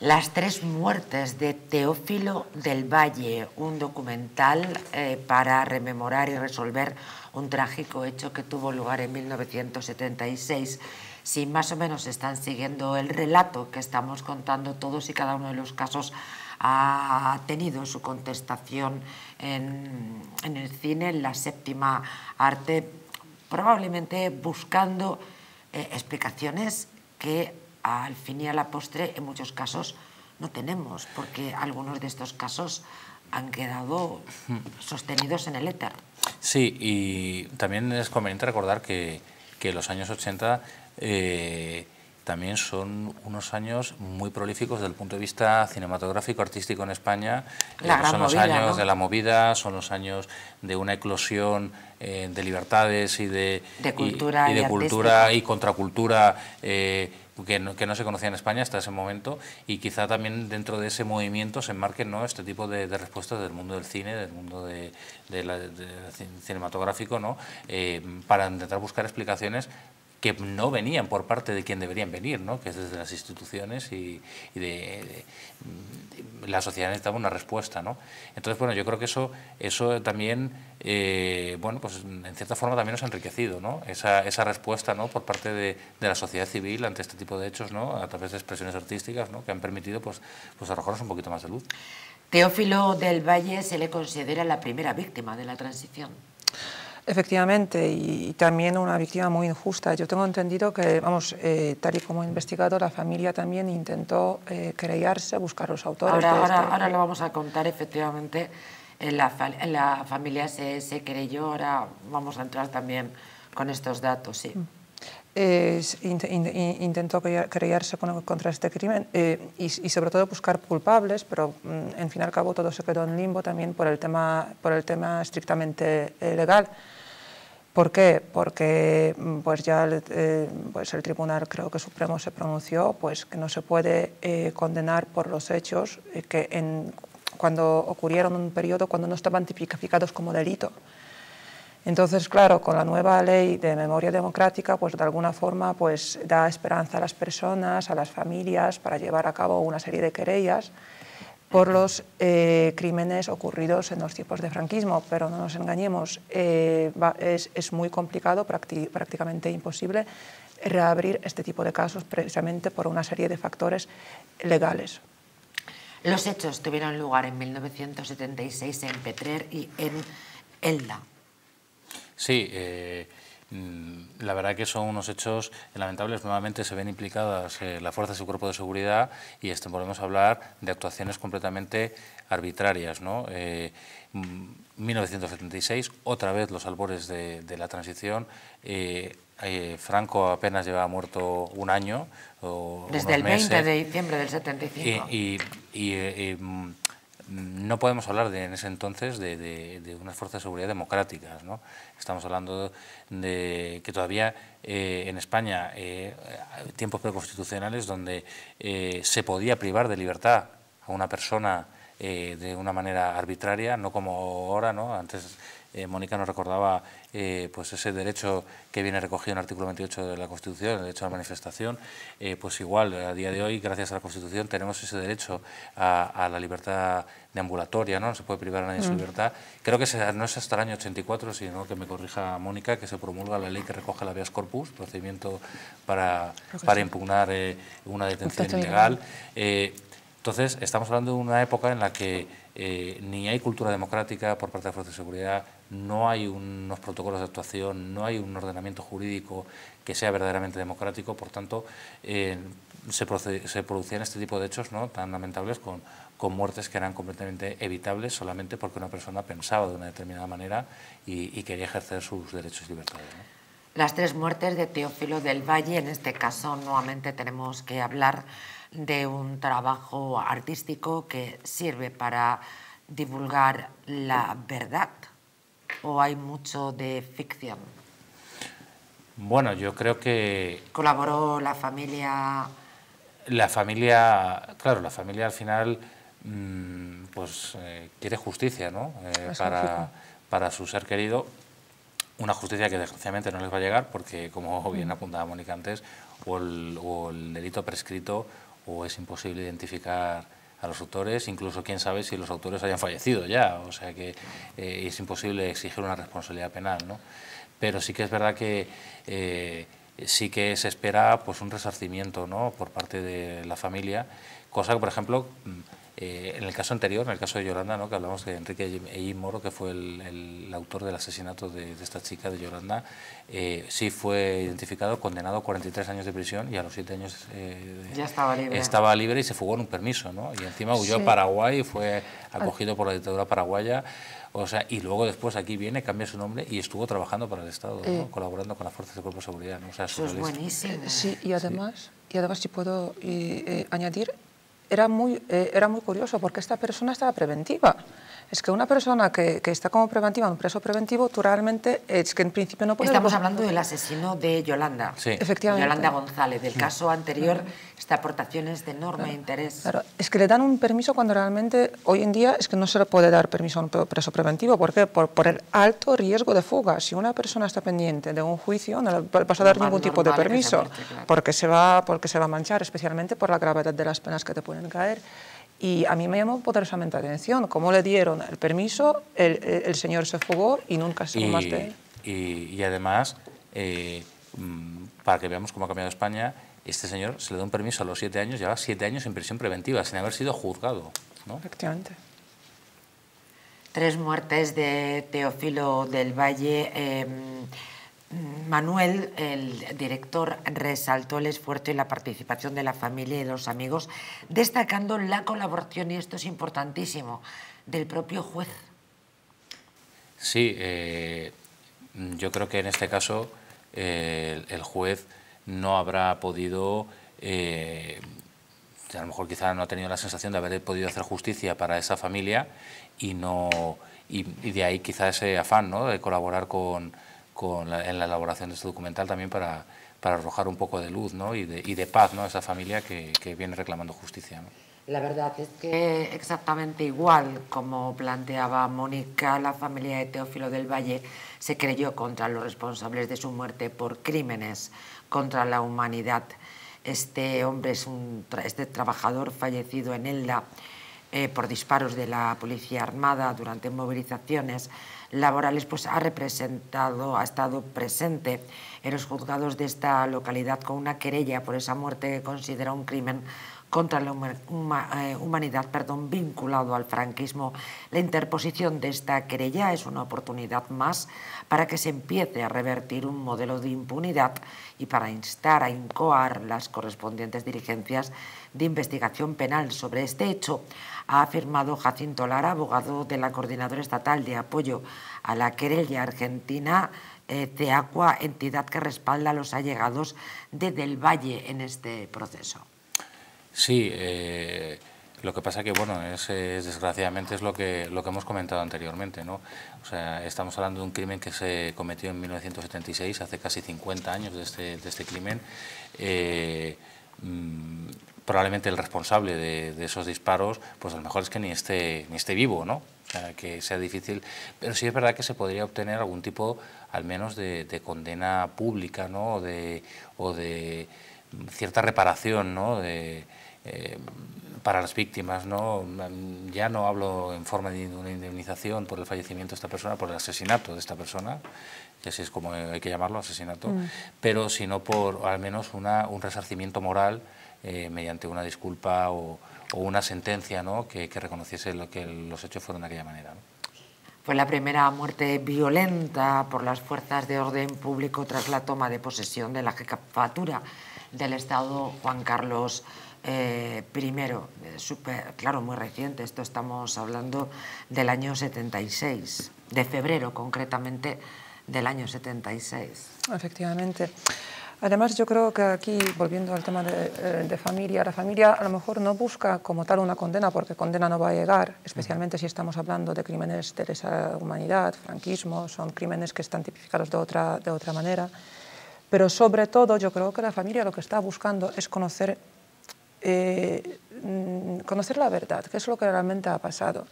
Las tres muertes de Teófilo del Valle, un documental eh, para rememorar y resolver un trágico hecho que tuvo lugar en mil novecientos setenta y seis. Si más o menos están siguiendo el relato que estamos contando, todos y cada uno de los casos ha tenido su contestación en, en el cine, en la séptima arte, probablemente buscando eh, explicaciones que al fin y a la postre, en muchos casos, no tenemos, porque algunos de estos casos han quedado sostenidos en el éter. Sí, y también es conveniente recordar que, que los años ochenta eh, también son unos años muy prolíficos desde el punto de vista cinematográfico, artístico en España. La eh, gran son los movida, años ¿no? de la movida, son los años de una eclosión eh, de libertades y de, de cultura y, y, de y, cultura y contracultura. Eh, que no, que no se conocía en España hasta ese momento, y quizá también dentro de ese movimiento se enmarquen, ¿no?, este tipo de, de respuestas del mundo del cine, del mundo de, de la, de, de cinematográfico, ¿no?, eh, para intentar buscar explicaciones que no venían por parte de quien deberían venir, ¿no?, que es desde las instituciones y, y de, de, de... La sociedad necesitaba una respuesta, ¿no? Entonces, bueno, yo creo que eso, eso también, eh, bueno, pues en cierta forma también nos ha enriquecido, ¿no?, esa, esa respuesta, ¿no?, por parte de, de la sociedad civil ante este tipo de hechos, ¿no?, a través de expresiones artísticas, ¿no?, que han permitido, pues, pues arrojarnos un poquito más de luz. Teófilo del Valle se le considera la primera víctima de la transición. Efectivamente, y, y también una víctima muy injusta. Yo tengo entendido que, vamos, eh, tal y como he investigado, la familia también intentó eh, querellarse, buscar los autores. Ahora, ahora, este... ahora lo vamos a contar, efectivamente, en la, en la familia se, se querelló, ahora vamos a entrar también con estos datos, sí. Mm. Eh, int, int, intentó querellarse contra este crimen eh, y, y sobre todo buscar culpables, pero mm, en fin y al cabo todo se quedó en limbo también por el tema, por el tema estrictamente eh, legal. ¿Por qué? Porque pues ya el, eh, pues el Tribunal, creo que Supremo, se pronunció pues que no se puede eh, condenar por los hechos eh, que en, cuando ocurrieron en un periodo cuando no estaban tipificados como delito. Entonces, claro, con la nueva ley de memoria democrática, pues de alguna forma pues, da esperanza a las personas, a las familias, para llevar a cabo una serie de querellas por los eh, crímenes ocurridos en los tiempos de franquismo. Pero no nos engañemos, eh, va, es, es muy complicado, prácti, prácticamente imposible, reabrir este tipo de casos precisamente por una serie de factores legales. Los hechos tuvieron lugar en mil novecientos setenta y seis en Petrer y en Elda. Sí, eh, la verdad que son unos hechos lamentables. Nuevamente se ven implicadas eh, la fuerza de su cuerpo de seguridad y este, volvemos a hablar de actuaciones completamente arbitrarias, ¿no? Eh, mil novecientos setenta y seis, otra vez los albores de, de la transición. Eh, Eh, Franco apenas llevaba muerto un año o desde el veinte de diciembre del setenta y cinco. Y, y, y, y, y no podemos hablar de, en ese entonces de, de, de unas fuerzas de seguridad democráticas, ¿no? Estamos hablando de que todavía eh, en España eh, hay tiempos preconstitucionales donde eh, se podía privar de libertad a una persona eh, de una manera arbitraria, no como ahora, ¿no? Antes eh, Mónica nos recordaba eh, pues ese derecho que viene recogido en el artículo veintiocho de la Constitución, el derecho a la manifestación. Eh, pues igual, a día de hoy, gracias a la Constitución, tenemos ese derecho a, a la libertad de ambulatoria, ¿no? No se puede privar a nadie de su libertad. Creo que se, no es hasta el año ochenta y cuatro, sino que me corrija Mónica, que se promulga la ley que recoge el habeas corpus, procedimiento para, para impugnar eh, una detención ilegal. Eh, entonces, estamos hablando de una época en la que eh, ni hay cultura democrática por parte de las fuerzas de seguridad, no hay un, unos protocolos de actuación, no hay un ordenamiento jurídico que sea verdaderamente democrático, por tanto, eh, se, procede, se producían este tipo de hechos, ¿no?, tan lamentables con... con muertes que eran completamente evitables solamente porque una persona pensaba de una determinada manera y, y quería ejercer sus derechos y libertades, ¿no? Las tres muertes de Teófilo del Valle, en este caso nuevamente tenemos que hablar de un trabajo artístico que sirve para divulgar la verdad, ¿o hay mucho de ficción? Bueno, yo creo que... ¿Colaboró la familia? La familia, claro, la familia al final... pues eh, quiere justicia, ¿no?, eh, para, para su ser querido, una justicia que desgraciadamente no les va a llegar porque, como bien apuntaba Mónica antes, o el, o el delito prescrito o es imposible identificar a los autores, incluso quién sabe si los autores hayan fallecido ya, o sea que eh, es imposible exigir una responsabilidad penal, ¿no? Pero sí que es verdad que... Eh, sí que se espera pues un resarcimiento, ¿no?, por parte de la familia, cosa que, por ejemplo, eh, en el caso anterior, en el caso de Yolanda, ¿no?, que hablamos de Enrique Eguín Moro, que fue el, el autor del asesinato de, de esta chica, de Yolanda, eh, sí fue identificado, condenado a cuarenta y tres años de prisión y a los siete años eh, ya estaba libre. Estaba libre y se fugó en un permiso, ¿no?, y encima huyó, sí, a Paraguay y fue acogido por la dictadura paraguaya. O sea, y luego después aquí viene, cambia su nombre y estuvo trabajando para el Estado, eh, ¿no?, colaborando con las fuerzas de cuerpo de seguridad, ¿no? O sea, eso es buenísimo. Sí, y además, sí. y además si puedo y, eh, añadir, era muy, eh, era muy curioso porque esta persona estaba preventiva. Es que una persona que, que está como preventiva, un preso preventivo, tú realmente es que en principio no puede... Estamos hablando del asesino de Yolanda. Sí. Efectivamente. Yolanda González, del caso anterior, esta aportación es de enorme claro. interés. Claro. Es que le dan un permiso cuando realmente hoy en día es que no se le puede dar permiso a un preso preventivo. ¿Por qué? Por, por el alto riesgo de fuga. Si una persona está pendiente de un juicio, no le vas a dar normal, ningún tipo de permiso, se muerte, claro. porque, se va, porque se va a manchar, especialmente por la gravedad de las penas que te pueden caer. Y a mí me llamó poderosamente la atención cómo le dieron el permiso, el, el señor se fugó y nunca se más de él. Y, y además, eh, para que veamos cómo ha cambiado España, este señor se le da un permiso a los siete años, lleva siete años en prisión preventiva, sin haber sido juzgado, ¿no? Efectivamente. Tres muertes de Teófilo del Valle. Eh, Manuel, el director, resaltó el esfuerzo y la participación de la familia y de los amigos, destacando la colaboración, y esto es importantísimo, del propio juez. Sí, eh, yo creo que en este caso eh, el juez no habrá podido, eh, a lo mejor quizá no ha tenido la sensación de haber podido hacer justicia para esa familia y, no, y, y de ahí quizá ese afán, ¿no?, de colaborar con... Con la, en la elaboración de este documental también para, para arrojar un poco de luz, ¿no?, y, de, y de paz, ¿no?, a esa familia que, que viene reclamando justicia, ¿no? La verdad es que exactamente igual como planteaba Mónica, la familia de Teófilo del Valle se creyó contra los responsables de su muerte por crímenes contra la humanidad. Este hombre, es un, este trabajador fallecido en Elda eh, por disparos de la Policía Armada durante movilizaciones laborales, pues ha representado, ha estado presente en los juzgados de esta localidad con una querella por esa muerte que considera un crimen contra la humanidad, perdón, vinculado al franquismo. La interposición de esta querella es una oportunidad más para que se empiece a revertir un modelo de impunidad y para instar a incoar las correspondientes diligencias de investigación penal sobre este hecho, ha afirmado Jacinto Lara, abogado de la Coordinadora Estatal de Apoyo a la Querella Argentina, eh, TEACUA, entidad que respalda a los allegados de Del Valle en este proceso. Sí, eh, lo que pasa que, bueno, es, es, desgraciadamente es lo que, lo que hemos comentado anteriormente, ¿no? O sea, estamos hablando de un crimen que se cometió en mil novecientos setenta y seis, hace casi cincuenta años de este, de este crimen. Eh, mmm, probablemente el responsable de, de esos disparos, pues a lo mejor es que ni esté, ni esté vivo, ¿no? O sea, que sea difícil, pero sí es verdad que se podría obtener algún tipo, al menos, de, de condena pública, ¿no?, o de, o de cierta reparación, ¿no?, de, eh, para las víctimas, ¿no? Ya no hablo en forma de una indemnización por el fallecimiento de esta persona, por el asesinato de esta persona, que así es como hay que llamarlo, asesinato, mm. pero sino por, al menos, una, un resarcimiento moral, Eh, mediante una disculpa o, o una sentencia, ¿no?, que, que reconociese lo que los hechos fueron de aquella manera, ¿no? Fue la primera muerte violenta por las fuerzas de orden público tras la toma de posesión de la jefatura del Estado Juan Carlos eh, I. Super, claro, muy reciente, esto estamos hablando del año setenta y seis, de febrero concretamente del año setenta y seis. Efectivamente. Además, yo creo que aquí, volviendo al tema de, de familia, la familia a lo mejor no busca como tal una condena, porque condena no va a llegar, especialmente si estamos hablando de crímenes de lesa humanidad, franquismo, son crímenes que están tipificados de otra, de otra manera. Pero sobre todo, yo creo que la familia lo que está buscando es conocer, eh, conocer la verdad, qué es lo que realmente ha pasado.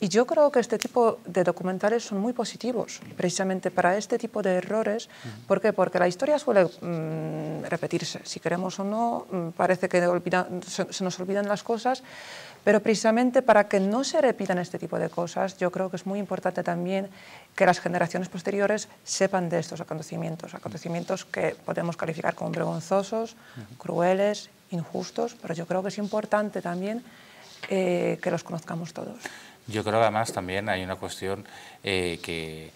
Y yo creo que este tipo de documentales son muy positivos, precisamente para este tipo de errores. ¿Por qué? Porque la historia suele mmm, repetirse, si queremos o no, parece que olvida, se, se nos olvidan las cosas, pero precisamente para que no se repitan este tipo de cosas, yo creo que es muy importante también que las generaciones posteriores sepan de estos acontecimientos, acontecimientos que podemos calificar como vergonzosos, crueles, injustos, pero yo creo que es importante también eh, que los conozcamos todos. Yo creo que además también hay una cuestión eh, que,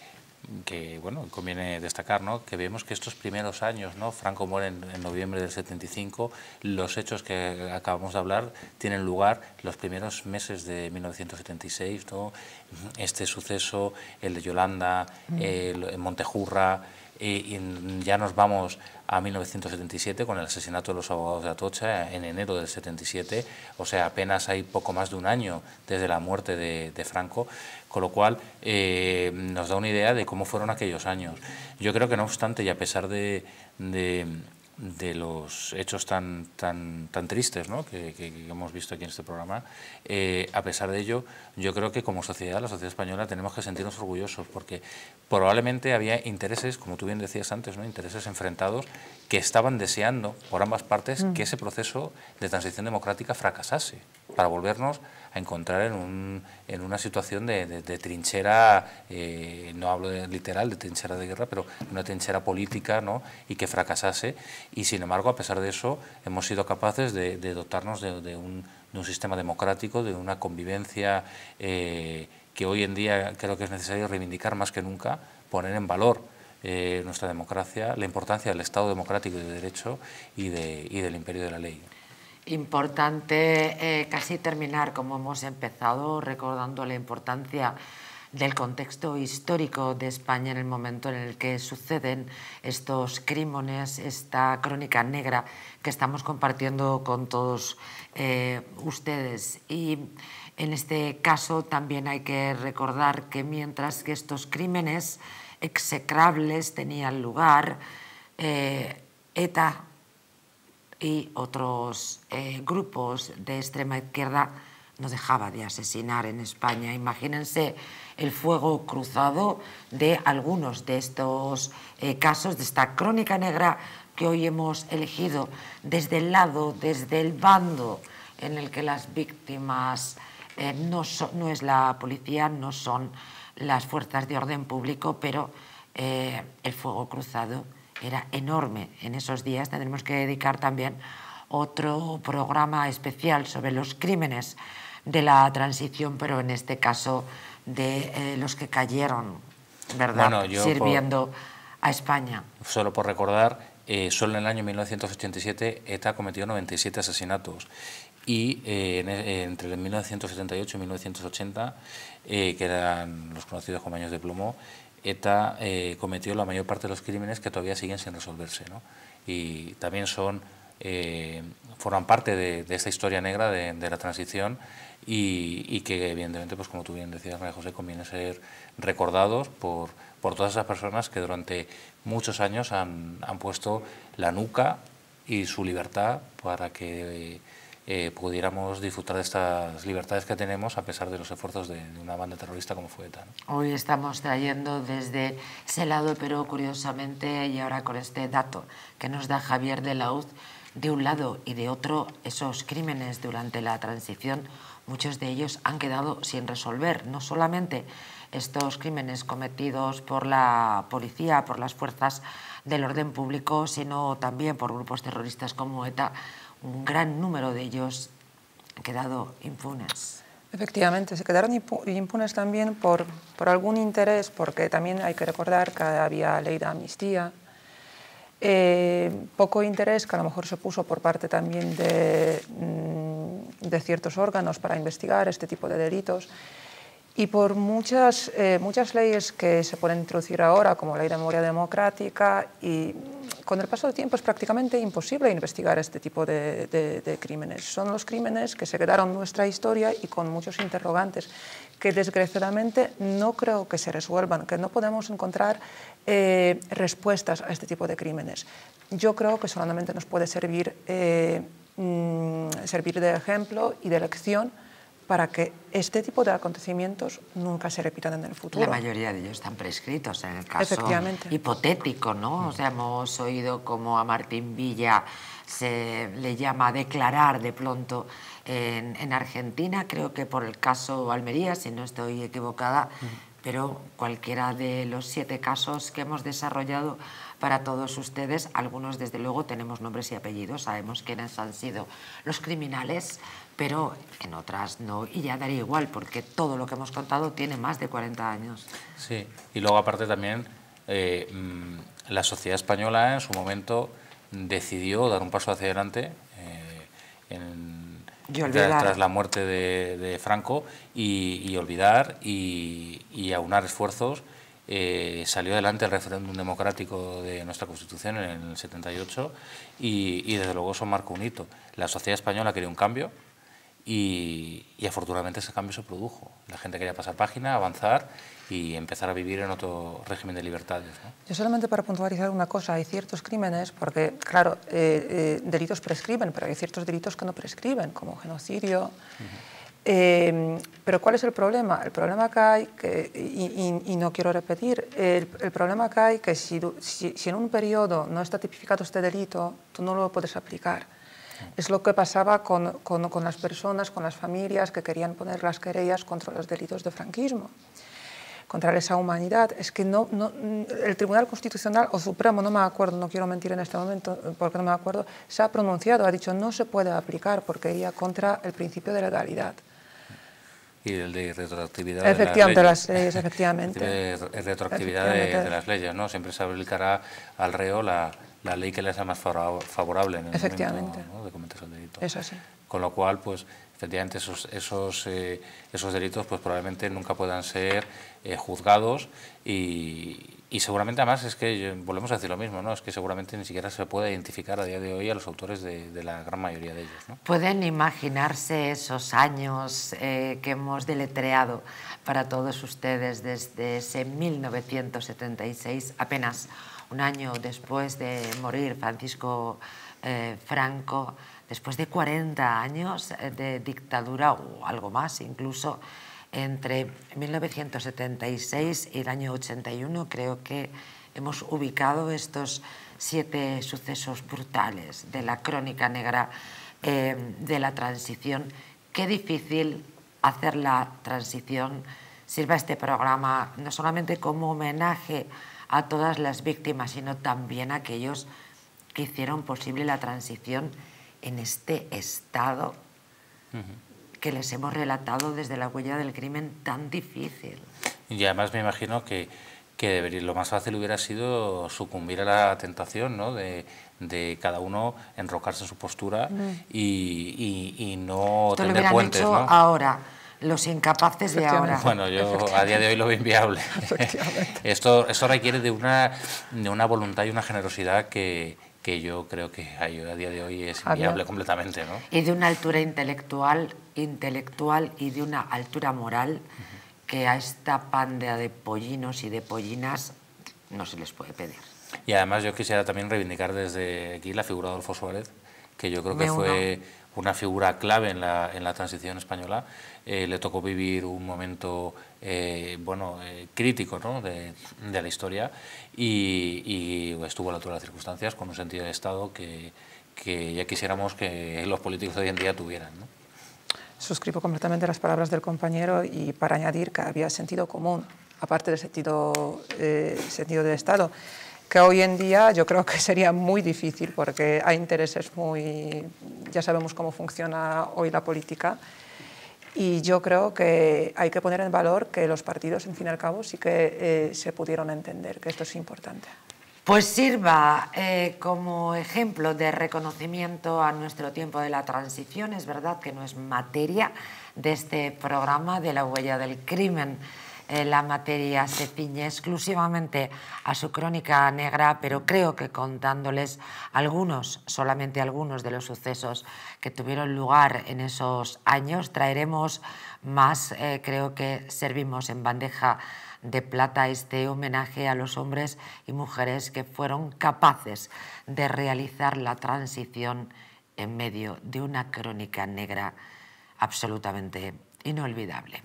que bueno, conviene destacar, ¿no?, que vemos que estos primeros años, ¿no?, Franco muere en, en noviembre del setenta y cinco, los hechos que acabamos de hablar tienen lugar los primeros meses de mil novecientos setenta y seis, ¿no?, este suceso, el de Yolanda, mm. eh, Montejurra, Y ya nos vamos a mil novecientos setenta y siete con el asesinato de los abogados de Atocha en enero del setenta y siete, o sea, apenas hay poco más de un año desde la muerte de, de Franco, con lo cual eh, nos da una idea de cómo fueron aquellos años. Yo creo que no obstante, y a pesar de, de, de los hechos tan, tan, tan tristes, ¿no?, que, que, que hemos visto aquí en este programa, eh, a pesar de ello, yo creo que como sociedad, la sociedad española, tenemos que sentirnos orgullosos, porque probablemente había intereses, como tú bien decías antes, ¿no?, intereses enfrentados que estaban deseando por ambas partes mm. que ese proceso de transición democrática fracasase, para volvernos a encontrar en, un, en una situación de, de, de trinchera, eh, no hablo de literal, de trinchera de guerra, pero una trinchera política, ¿no?, y que fracasase. Y sin embargo, a pesar de eso, hemos sido capaces de, de dotarnos de, de, un, de un sistema democrático, de una convivencia eh, que hoy en día creo que es necesario reivindicar más que nunca, poner en valor eh, nuestra democracia, la importancia del Estado democrático y de derecho y, de, y del imperio de la ley. Importante eh, casi terminar, como hemos empezado, recordando la importancia del contexto histórico de España en el momento en el que suceden estos crímenes, esta crónica negra que estamos compartiendo con todos eh, ustedes. Y en este caso también hay que recordar que mientras que estos crímenes execrables tenían lugar, eh, ETA y otros eh, grupos de extrema izquierda no dejaba de asesinar en España. Imagínense el fuego cruzado de algunos de estos eh, casos, de esta crónica negra que hoy hemos elegido desde el lado, desde el bando en el que las víctimas eh, no, son, no es la policía, no son las fuerzas de orden público, pero eh, el fuego cruzado era enorme en esos días. Tendremos que dedicar también otro programa especial sobre los crímenes de la transición, pero en este caso de eh, los que cayeron, ¿verdad?, bueno, yo sirviendo por, a España. Solo por recordar, eh, solo en el año mil novecientos ochenta y siete ETA cometió noventa y siete asesinatos. Y eh, en, entre mil novecientos setenta y ocho y mil novecientos ochenta, eh, que eran los conocidos como años de plomo, ETA eh, cometió la mayor parte de los crímenes que todavía siguen sin resolverse, ¿no? Y también son, eh, forman parte de, de esta historia negra de, de la transición y, y que evidentemente, pues como tú bien decías, María José, conviene ser recordados por, por todas esas personas que durante muchos años han, han puesto la nuca y su libertad para que eh, pudiéramos disfrutar de estas libertades que tenemos a pesar de los esfuerzos de, de una banda terrorista como fue ETA, ¿no? Hoy estamos trayendo desde ese lado, pero curiosamente, y ahora con este dato que nos da Javier de la Laúd, de un lado y de otro, esos crímenes durante la transición, muchos de ellos han quedado sin resolver. No solamente estos crímenes cometidos por la policía, por las fuerzas del orden público, sino también por grupos terroristas como ETA, un gran número de ellos han quedado impunes. Efectivamente, se quedaron impunes también por, por algún interés, porque también hay que recordar que había ley de amnistía. Eh, poco interés que a lo mejor se puso por parte también de, de ciertos órganos para investigar este tipo de delitos. Y por muchas, eh, muchas leyes que se pueden introducir ahora, como la Ley de Memoria Democrática, y con el paso del tiempo es prácticamente imposible investigar este tipo de, de, de crímenes. Son los crímenes que se quedaron en nuestra historia y con muchos interrogantes, que desgraciadamente no creo que se resuelvan, que no podemos encontrar eh, respuestas a este tipo de crímenes. Yo creo que solamente nos puede servir, eh, mm, servir de ejemplo y de lección para que este tipo de acontecimientos nunca se repitan en el futuro. La mayoría de ellos están prescritos en el caso hipotético, ¿no? O sea, hemos oído como a Martín Villa se le llama declarar de pronto en, en Argentina, creo que por el caso Almería, si no estoy equivocada, uh-huh. pero cualquiera de los siete casos que hemos desarrollado para todos ustedes, algunos desde luego tenemos nombres y apellidos, sabemos quiénes han sido los criminales, pero en otras no, y ya daría igual, porque todo lo que hemos contado tiene más de cuarenta años. Sí, y luego aparte también, eh, la sociedad española en su momento decidió dar un paso hacia adelante eh, en, tras la muerte de, de Franco, y, y olvidar y, y aunar esfuerzos eh, salió adelante el referéndum democrático de nuestra Constitución en el setenta y ocho y, y desde luego eso marcó un hito. La sociedad española quería un cambio y, y afortunadamente ese cambio se produjo. La gente quería pasar página, avanzar y empezar a vivir en otro régimen de libertades, ¿no? Yo solamente para puntualizar una cosa, hay ciertos crímenes, porque claro, eh, eh, delitos prescriben, pero hay ciertos delitos que no prescriben, como genocidio. Uh-huh. eh, pero ¿cuál es el problema? El problema que hay, que, y, y, y no quiero repetir, el, el problema que hay que si, si, si en un periodo no está tipificado este delito, tú no lo puedes aplicar. Es lo que pasaba con, con, con las personas, con las familias que querían poner las querellas contra los delitos de franquismo, contra esa humanidad. Es que no, no, el Tribunal Constitucional o Supremo, no me acuerdo, no quiero mentir en este momento porque no me acuerdo, se ha pronunciado, ha dicho no se puede aplicar porque iría contra el principio de legalidad. Y el de retroactividad efectivamente, de las leyes. Las leyes efectivamente. El de retroactividad efectivamente. De, de las leyes, ¿no? Siempre se aplicará al reo la, la ley que le sea más favorable en el efectivamente. Momento, ¿no? de cometer el delito. Eso sí. Con lo cual, pues, efectivamente, esos, esos, eh, esos delitos pues probablemente nunca puedan ser eh, juzgados y, y seguramente, además, es que volvemos a decir lo mismo, ¿no? Es que seguramente ni siquiera se puede identificar a día de hoy a los autores de, de la gran mayoría de ellos, ¿no? ¿Pueden imaginarse esos años eh, que hemos deletreado para todos ustedes desde ese mil novecientos setenta y seis, apenas un año después de morir Francisco eh, Franco, después de cuarenta años de dictadura o algo más, incluso entre mil novecientos setenta y seis y el año ochenta y uno, creo que hemos ubicado estos siete sucesos brutales de la crónica negra eh, de la transición? Qué difícil hacer la transición. Sirva este programa no solamente como homenaje a todas las víctimas, sino también a aquellos que hicieron posible la transición en este estado uh-huh. que les hemos relatado desde La Huella del Crimen tan difícil. Y además me imagino que, que debería, lo más fácil hubiera sido sucumbir a la tentación, ¿no? de, de cada uno enrocarse en su postura uh-huh. y, y, y no Esto tener lo puentes. Hecho, ¿no? ahora. Los incapaces de ahora. Bueno, yo a día de hoy lo veo inviable. Esto, esto requiere de una, de una voluntad y una generosidad que, que yo creo que a día de hoy es inviable Había. completamente, ¿no? Y de una altura intelectual, intelectual y de una altura moral uh-huh. que a esta panda de pollinos y de pollinas no se les puede pedir. Y además yo quisiera también reivindicar desde aquí la figura de Adolfo Suárez, que yo creo que fue una figura clave en la, en la transición española. Eh, le tocó vivir un momento eh, bueno, eh, crítico, ¿no? de, de la historia y, y estuvo a la altura de las circunstancias con un sentido de Estado que, que ya quisiéramos que los políticos de hoy en día tuvieran, ¿no? Suscribo completamente las palabras del compañero y para añadir que había sentido común, aparte del sentido, eh, sentido de Estado, que hoy en día yo creo que sería muy difícil porque hay intereses muy... Ya sabemos cómo funciona hoy la política y yo creo que hay que poner en valor que los partidos, en fin y al cabo, sí que eh, se pudieron entender, que esto es importante. Pues sirva eh, como ejemplo de reconocimiento a nuestro tiempo de la transición. Es verdad que no es materia de este programa de La Huella del Crimen. La materia se ciñe exclusivamente a su crónica negra, pero creo que contándoles algunos, solamente algunos de los sucesos que tuvieron lugar en esos años, traeremos más. Eh, creo que servimos en bandeja de plata este homenaje a los hombres y mujeres que fueron capaces de realizar la transición en medio de una crónica negra absolutamente inolvidable.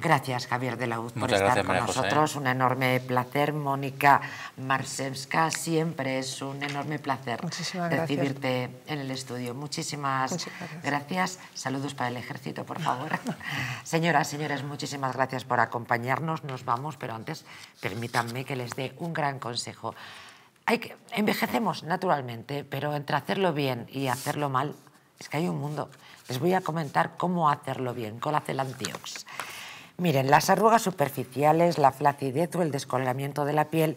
Gracias, Javier de la Laúd, por estar gracias, con María nosotros. José. Un enorme placer. Mónica Marczewska, siempre es un enorme placer Muchísimas recibirte gracias. en el estudio. Muchísimas gracias. gracias. Saludos para el ejército, por favor. Señoras, señores, muchísimas gracias por acompañarnos. Nos vamos, pero antes permítanme que les dé un gran consejo. Hay que, envejecemos naturalmente, pero entre hacerlo bien y hacerlo mal, es que hay un mundo. Les voy a comentar cómo hacerlo bien. Colacel Antiox. Miren, las arrugas superficiales, la flacidez o el descolgamiento de la piel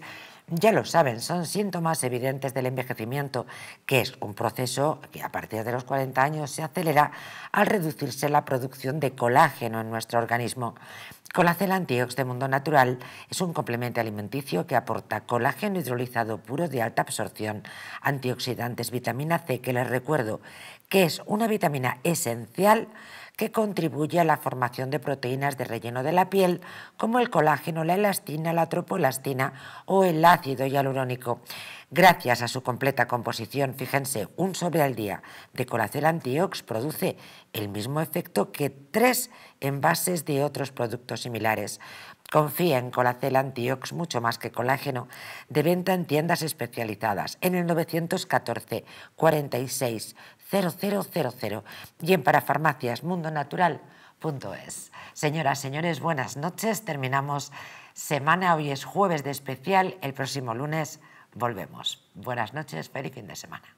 ya lo saben, son síntomas evidentes del envejecimiento, que es un proceso que a partir de los cuarenta años se acelera al reducirse la producción de colágeno en nuestro organismo. Colacel Antiox de Mundo Natural es un complemento alimenticio que aporta colágeno hidrolizado puro de alta absorción, antioxidantes, vitamina C, que les recuerdo que es una vitamina esencial que contribuye a la formación de proteínas de relleno de la piel, como el colágeno, la elastina, la tropoelastina o el ácido hialurónico. Gracias a su completa composición, fíjense, un sobre al día de Colacel Antiox produce el mismo efecto que tres envases de otros productos similares. Confía en Colacel Antiox, mucho más que colágeno, de venta en tiendas especializadas, en el nueve uno cuatro, cuatro seis, cero cero cero cero y en parafarmacias mundo natural punto es. Señoras, señores, buenas noches. Terminamos semana, hoy es jueves de especial, el próximo lunes volvemos. Buenas noches, feliz fin de semana.